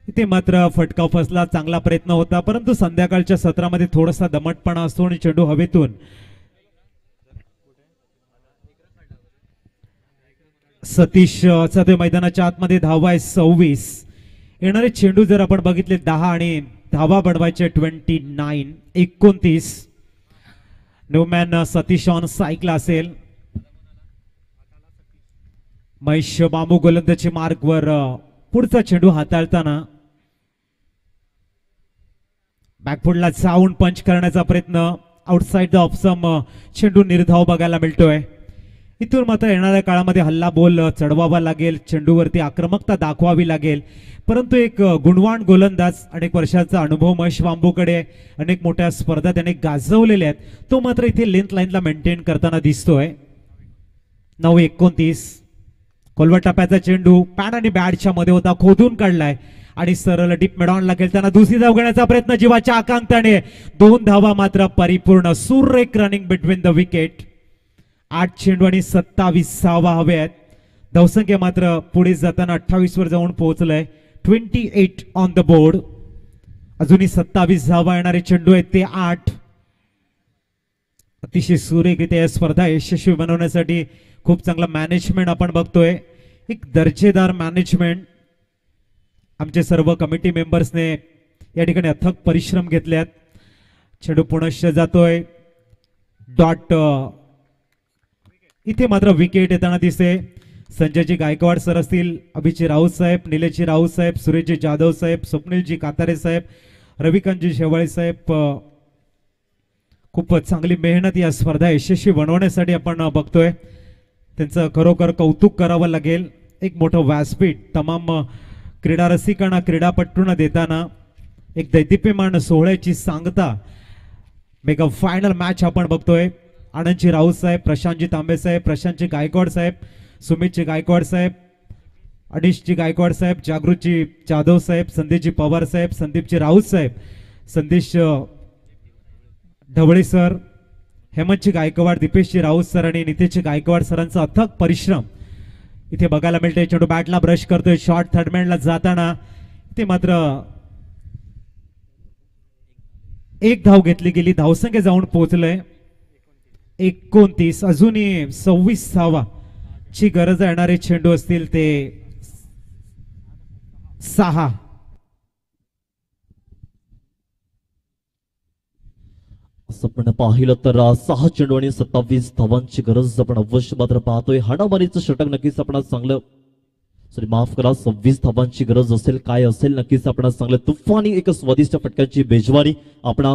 इथे मात्र फटका फसला. चांगला प्रयत्न होता परंतु संध्याकाळच्या सत्रामध्ये थोडासा दमटपणा असतो आणि चेंडू हवेतून सतीश सध्या मैदानाच्या आतमध्ये धावा आहे सव्वीस. येणारे चेंडू जर आपण बघितले दहा आणि धावा बढवायचे ट्वेंटी नाईन एकोणतीस. न्यूमॅन सतीश ऑन सायकल असेल. महेश बांबू गोलंदाजी मार्गवर पुढचा चेंडू हाताळताना बॅकफुटला जाऊन पंच करण्याचा प्रयत्न आउटसाइड द ऑफसम चेंडू निर्धाव बघायला मिळतोय. इथून मात्र येणाऱ्या काळामध्ये हल्ला बोल चढवावा लागेल, चेंडूवरती आक्रमकता दाखवावी लागेल. परंतु एक गुणवान गोलंदाज, अनेक वर्षाचा अनुभव महेश बांबूकडे, अनेक मोठ्या स्पर्धा त्याने गाजवलेल्या आहेत, तो मात्र इथे लेंथ लाईनला मेंटेन करताना दिसतोय. नऊ एकोणतीस कोलवा टप्प्याचा चेंडू पॅड आणि बॅटच्या मध्ये होता, खोदून काढलाय आणि सरळ डीप मिडॉनला खेळताना दुसरी धाव घेण्याचा प्रयत्न जीवाच्या आकांक्षाने. दोन धावा मात्र परिपूर्ण. सुरेख रनिंग बिटवीन द विकेट. आठ चेंडू आणि सत्तावीस धावा हव्यात. धावसंख्या मात्र पुढे जाताना अठ्ठावीस वर जाऊन पोहोचलंय. Twenty eight on the board. अजूनही सत्तावीस धावा येणारे चेंडू आहेत ते आठ. अतिशय सुरेखरित्या या स्पर्धा यशस्वी बनवण्यासाठी खूप चांगला मॅनेजमेंट आपण बघतोय. एक दर्जेदार मॅनेजमेंट आमचे सर्व कमिटी मेंबर्सने या ठिकाणी अथक परिश्रम घेतल्यात. चेंडू पुनश्च जातोय डॉट. इथे मात्र विकेट येताना दिसते. संजयजी गायकवाड सर असतील, अभिजी राऊत साहेब, निलेशजी राऊत साहेब, सुरेशजी जाधव साहेब, स्वप्नीलजी कातारे साहेब, रविकांतजी शेवाळे साहेब, खूप चांगली मेहनत या स्पर्धा यशस्वी बनवण्यासाठी आपण बघतोय. त्यांचं खरोखर कौतुक करावं लागेल. एक मोठं व्यासपीठ तमाम क्रीडा रसिकांना, क्रीडापटूंना देताना एक दैदिप्यमान सोहळ्याची सांगता मेगा फायनल मॅच आपण बघतोय. आनंदजी राऊत साहेब, प्रशांतजी तांबे साहेब, प्रशांतजी गायकवाड साहेब, सुमितजी गायकवाड साहेब, अनिशजी गायकवाड साहेब, जागृतजी जाधव साहेब, संदीपजी पवार साहेब, संदीपजी राऊत साहेब, संदेश ढवळे सर, हेमंतजी गायकवाड, दीपेशजी राऊत सर आणि नितेशजी गायकवाड सरांचा अथक परिश्रम इथे बघायला मिळते. चेंडू बॅटला ब्रश करतोय शॉर्ट थर्डमॅनला जाताना. इथे मात्र एक धाव घेतली गेली. धावसंख्या जाऊन पोहोचलंय एकोणतीस. अजूनही सव्वीस धावा ची गरज येणारे चेंडू असतील ते सहा. आपण पाहिलं तर सहा चेंडू आणि सत्तावीस धावांची गरज आपण अवश्य मात्र पाहतोय. हाणामारीचं षटक नक्कीच आपण चांगलं, सॉरी माफ करा, सव्वीस धावांची गरज असेल काय असेल नक्कीच आपण चांगलं तुफानी एक स्वादिष्ट फटक्याची बेजवारी आपण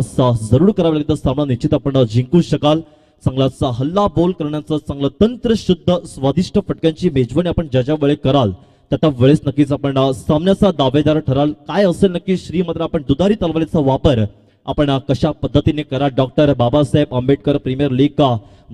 जरूर करावी लागेल. सामना निश्चित आपण जिंकू शकाल. चांगला हल्ला बोल करण्याचं चांगलं तंत्रशुद्ध स्वादिष्ट फटक्यांची मेजवानी आपण ज्या ज्या वेळेस कराल त्या त्या वेळेस नक्कीच आपण सामन्याचा दावेदार ठराल. काय असेल नक्की श्री मात्र आपण दुधारी तलवारीचा वापर आपण कशा पद्धतीने करा. डॉक्टर बाबासाहेब आंबेडकर premiere league का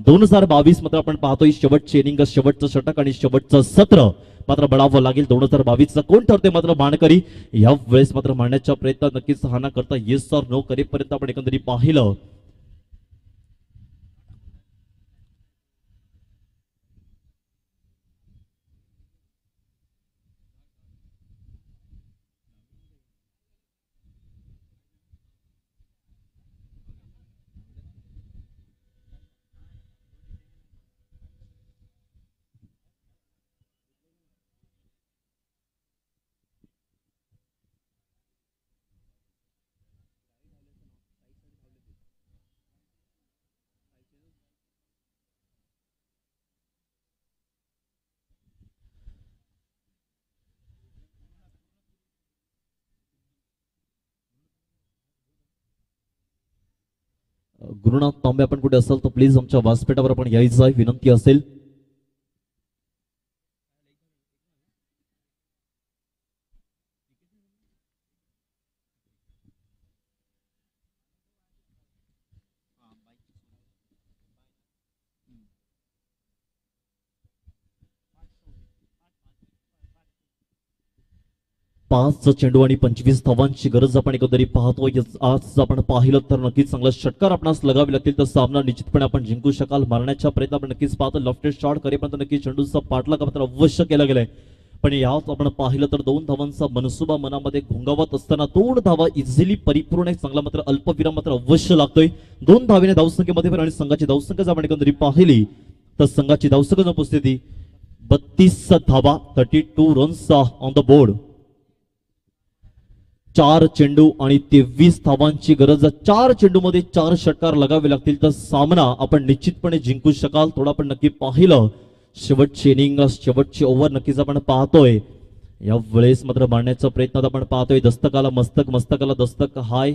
दोन हजार बावीस मात्र आपण पाहतोय शेवटचे इनिंग, शेवटचं षटक आणि शेवटचं सत्र मात्र बळावं लागेल. दोन हजार बावीस चा कोण ठरते मात्र मानकरी या वेळेस मात्र मानण्याचा प्रयत्न नक्कीच हाना करता येस सर नो करेपर्यंत आपण एकंदरीत पाहिलं. गुरुनाथ तांबे आपण कुठे असाल तर प्लीज आमच्या व्यासपीठावर आपण यायचं आहे विनंती असेल. पाच चेंडू आणि पंचवीस धावांची गरज आपण एकंदरीत पाहतो. आज आपण पाहिलं तर नक्कीच चांगला षटकार आपणास लगावे लागतील तर सामना निश्चितपणे आपण जिंकू शकाल. मारण्याचा प्रयत्न आपण नक्कीच पाहतो, लेफ्ट हँड शॉट करेपर्यंत नक्कीच चेंडूचा पाठलाग मात्र अवश्य केला गेलाय. पण याच आपण पाहिलं तर दोन धावांचा मनसुबा मनामध्ये घुंगावत असताना दोन धावा इझिली परिपूर्ण एक चांगला मात्र अल्पविराम मात्र अवश्य लागतोय. दोन धावेने धावसंख्येमध्ये आणि संघाची धावसंख्या जर आपण एकंदरीत पाहिली तर संघाची धावसंख्या उपस्थिती बत्तीस धावा बत्तीस रन्स ऑन द बोर्ड. चार चेंडू आणि तेवीस धावांची गरज. चार चेंडू मध्ये चार षटकार लगावे लागतील तर सामना आपण निश्चितपणे जिंकू शकाल. थोडा आपण नक्की पाहिलं शेवटची इनिंग शेवटची ओव्हर नक्कीच आपण पाहतोय. यावेळेस मात्र मारण्याचा प्रयत्न आपण पाहतोय. दस्तकाला मस्तक मस्तकाला दस्तक हाय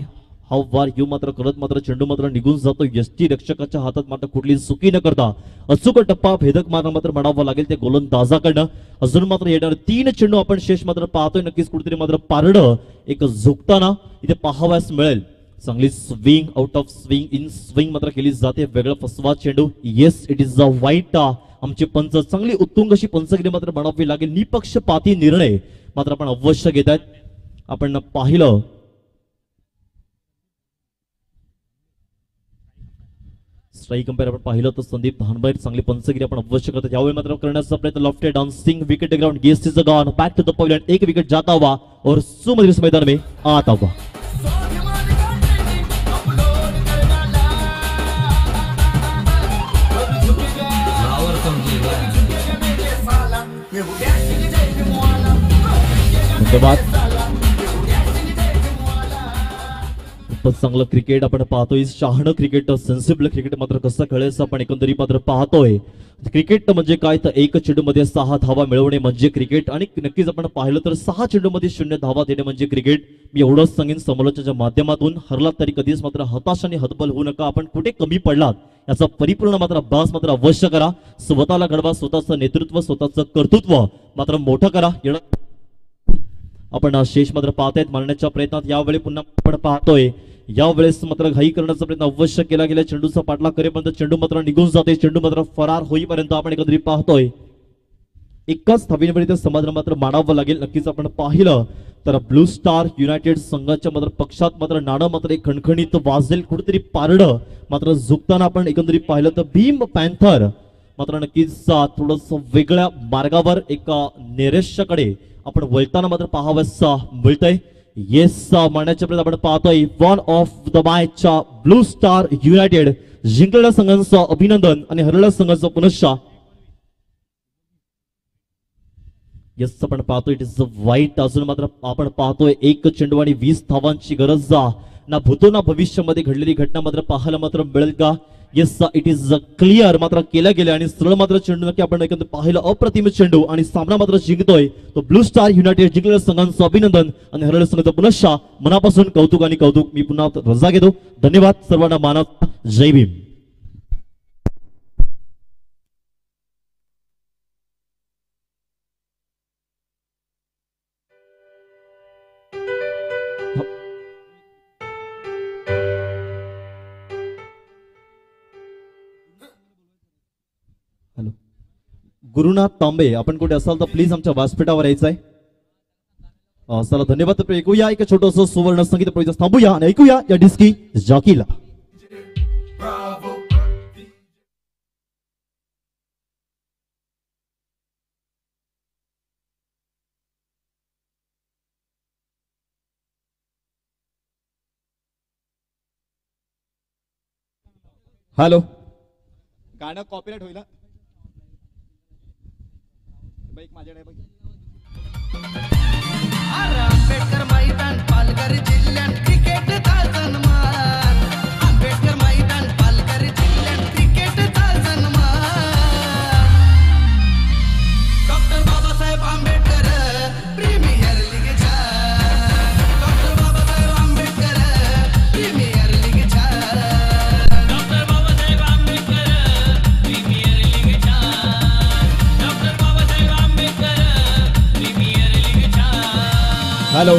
हाव वार यू मात्र करत मात्र चेंडू मात्र निघून जातो. यष्टी रक्षकाच्या हातात मात्र कुठली चुकी न करता अचूक टप्पा भेदक मारणं मात्र म्हणावं लागेल ते गोलंदाजाकडनं. अजून मात्र येणार तीन चेंडू आपण शेष मात्र पाहतोय. नक्कीच कुठेतरी मात्र पारडं एक झुकताना इथे पाहाव्यास मिळेल. चांगली swing out of swing in swing मात्र केली जाते. वेगळा फसवा चेंडू. Yes it is a wide. आमचे पंच चांगली उत्तुंग अशी पंचगिरी मात्र म्हणावी लागेल. निपक्षपाती निर्णय मात्र आपण अवश्य घेत आहेत. आपण पाहिलं स्ट्राइक कंपेयर आपण पाहिलं तर संदीप धानबाईर चांगली पंचगिरी आपण अवश्य करतात. यावेळी मात्र करण्याचा प्रयत्न left hand dancing wicket ground guest is gone back to the pavilion. एक विकेट जाता हुआ और सुमधुर इस मैदान में आता हुआ. चांगलं क्रिकेट आपण पाहतोय. शहाणं क्रिकेट सेन्सिबल क्रिकेट मात्र कसं खेळायचं आपण एकंदरीत मात्र पाहतोय. क्रिकेट म्हणजे काय तर एक चेंडूमध्ये सहा धावा मिळवणे म्हणजे क्रिकेट. आणि नक्कीच आपण पाहिलं तर सहा चेंडूमध्ये शून्य धावा देणे म्हणजे क्रिकेट. मी एवढंच सांगेन समालोचनाच्या माध्यमातून हरलात तरी कधीच मात्र हताश आणि हतबल होऊ नका. आपण कुठे कमी पडलात याचा परिपूर्ण मात्र अभ्यास मात्र अवश्य करा. स्वतःला घडवा, स्वतःचं नेतृत्व स्वतःचं कर्तृत्व मात्र मोठं करा. आपण शेष मात्र पाहतायत मारण्याच्या प्रयत्नात. यावेळी पुन्हा आपण पाहतोय यावेळेस मात्र घाई करण्याचा प्रयत्न अवश्य केला गेला. चेंडूचा पाठलाग करेपर्यंत चेंडू मात्र निघून जाते. चेंडू मात्र फरार होईपर्यंत आपण एकंदरीत पाहतोय एकाच धावींवर समाधान मात्र मानावं लागेल. नक्कीच आपण पाहिलं तर ब्लू स्टार युनायटेड संघाच्या मात्र पक्षात मात्र नाणं मात्र एक खणखणीत वाजेल. कुठेतरी पारडं मात्र झुकताना आपण एकंदरीत पाहिलं तर भीम पॅन्थर मात्र नक्कीच थोडंसं वेगळ्या मार्गावर एका नैराश्याकडे आपण वळताना मात्र पाहावंस मिळतंय. येस मारण्याच्या प्रयत्न आपण पाहतोय. One of the match blue star united जिंकलेल्या संघांचं अभिनंदन आणि हरलेल्या संघाचं पुनश्चा. येस आपण पाहतोय इट इज वाईट. अजून मात्र आपण पाहतोय एक चेंडू आणि वीस धावांची गरज. ना भूतो ना भविष्यामध्ये घडलेली घटना मात्र पाहायला मात्र मिळेल का. येस इट इज क्लिअर मात्र केला गेला आणि सरळ मात्र चेंडू नक्की आपण एकंदर पाहिलं. अप्रतिम चेंडू आणि सामना मात्र जिंकतोय तो ब्लू स्टार युनायटेड. जिंकलेल्या संघांचं अभिनंदन आणि हरलेल्या संघाचं पुनश्चा. मनापासून कौतुक आणि कौतुक. मी पुन्हा रजा घेतो. धन्यवाद सर्वांना. मानव जय भीम. गुरुनाथ तांबे आपण कुठे असाल तर प्लीज आमच्या व्यासपीठावर यायचंय. चला धन्यवाद. ऐकूया एक छोटंसं सुवर्ण संगीत प्रोजेक्ट थांबूया आणि ऐकूया या डिस्की जॉकीला. हॅलो गाणं कॉपीराइट होईल. आंबेडकर मैदान पालघर जिल्ह्यात क्रिकेटचा सन्मान. आंबेडकर मैदान पालघर जिल्ह्यात क्रिकेटचा सन्मान. डॉक्टर बाबासाहेब आंबेडकर प्रीमियर लीगचा. डॉक्टर बाबासाहेब आंबेडकर प्रीमियर लीगचा. डॉक्टर बाबासाहेब आंबेडकर प्रीमियर लीगचा. डॉक्टर बाबासाहेब आंबेडकर. हॅलो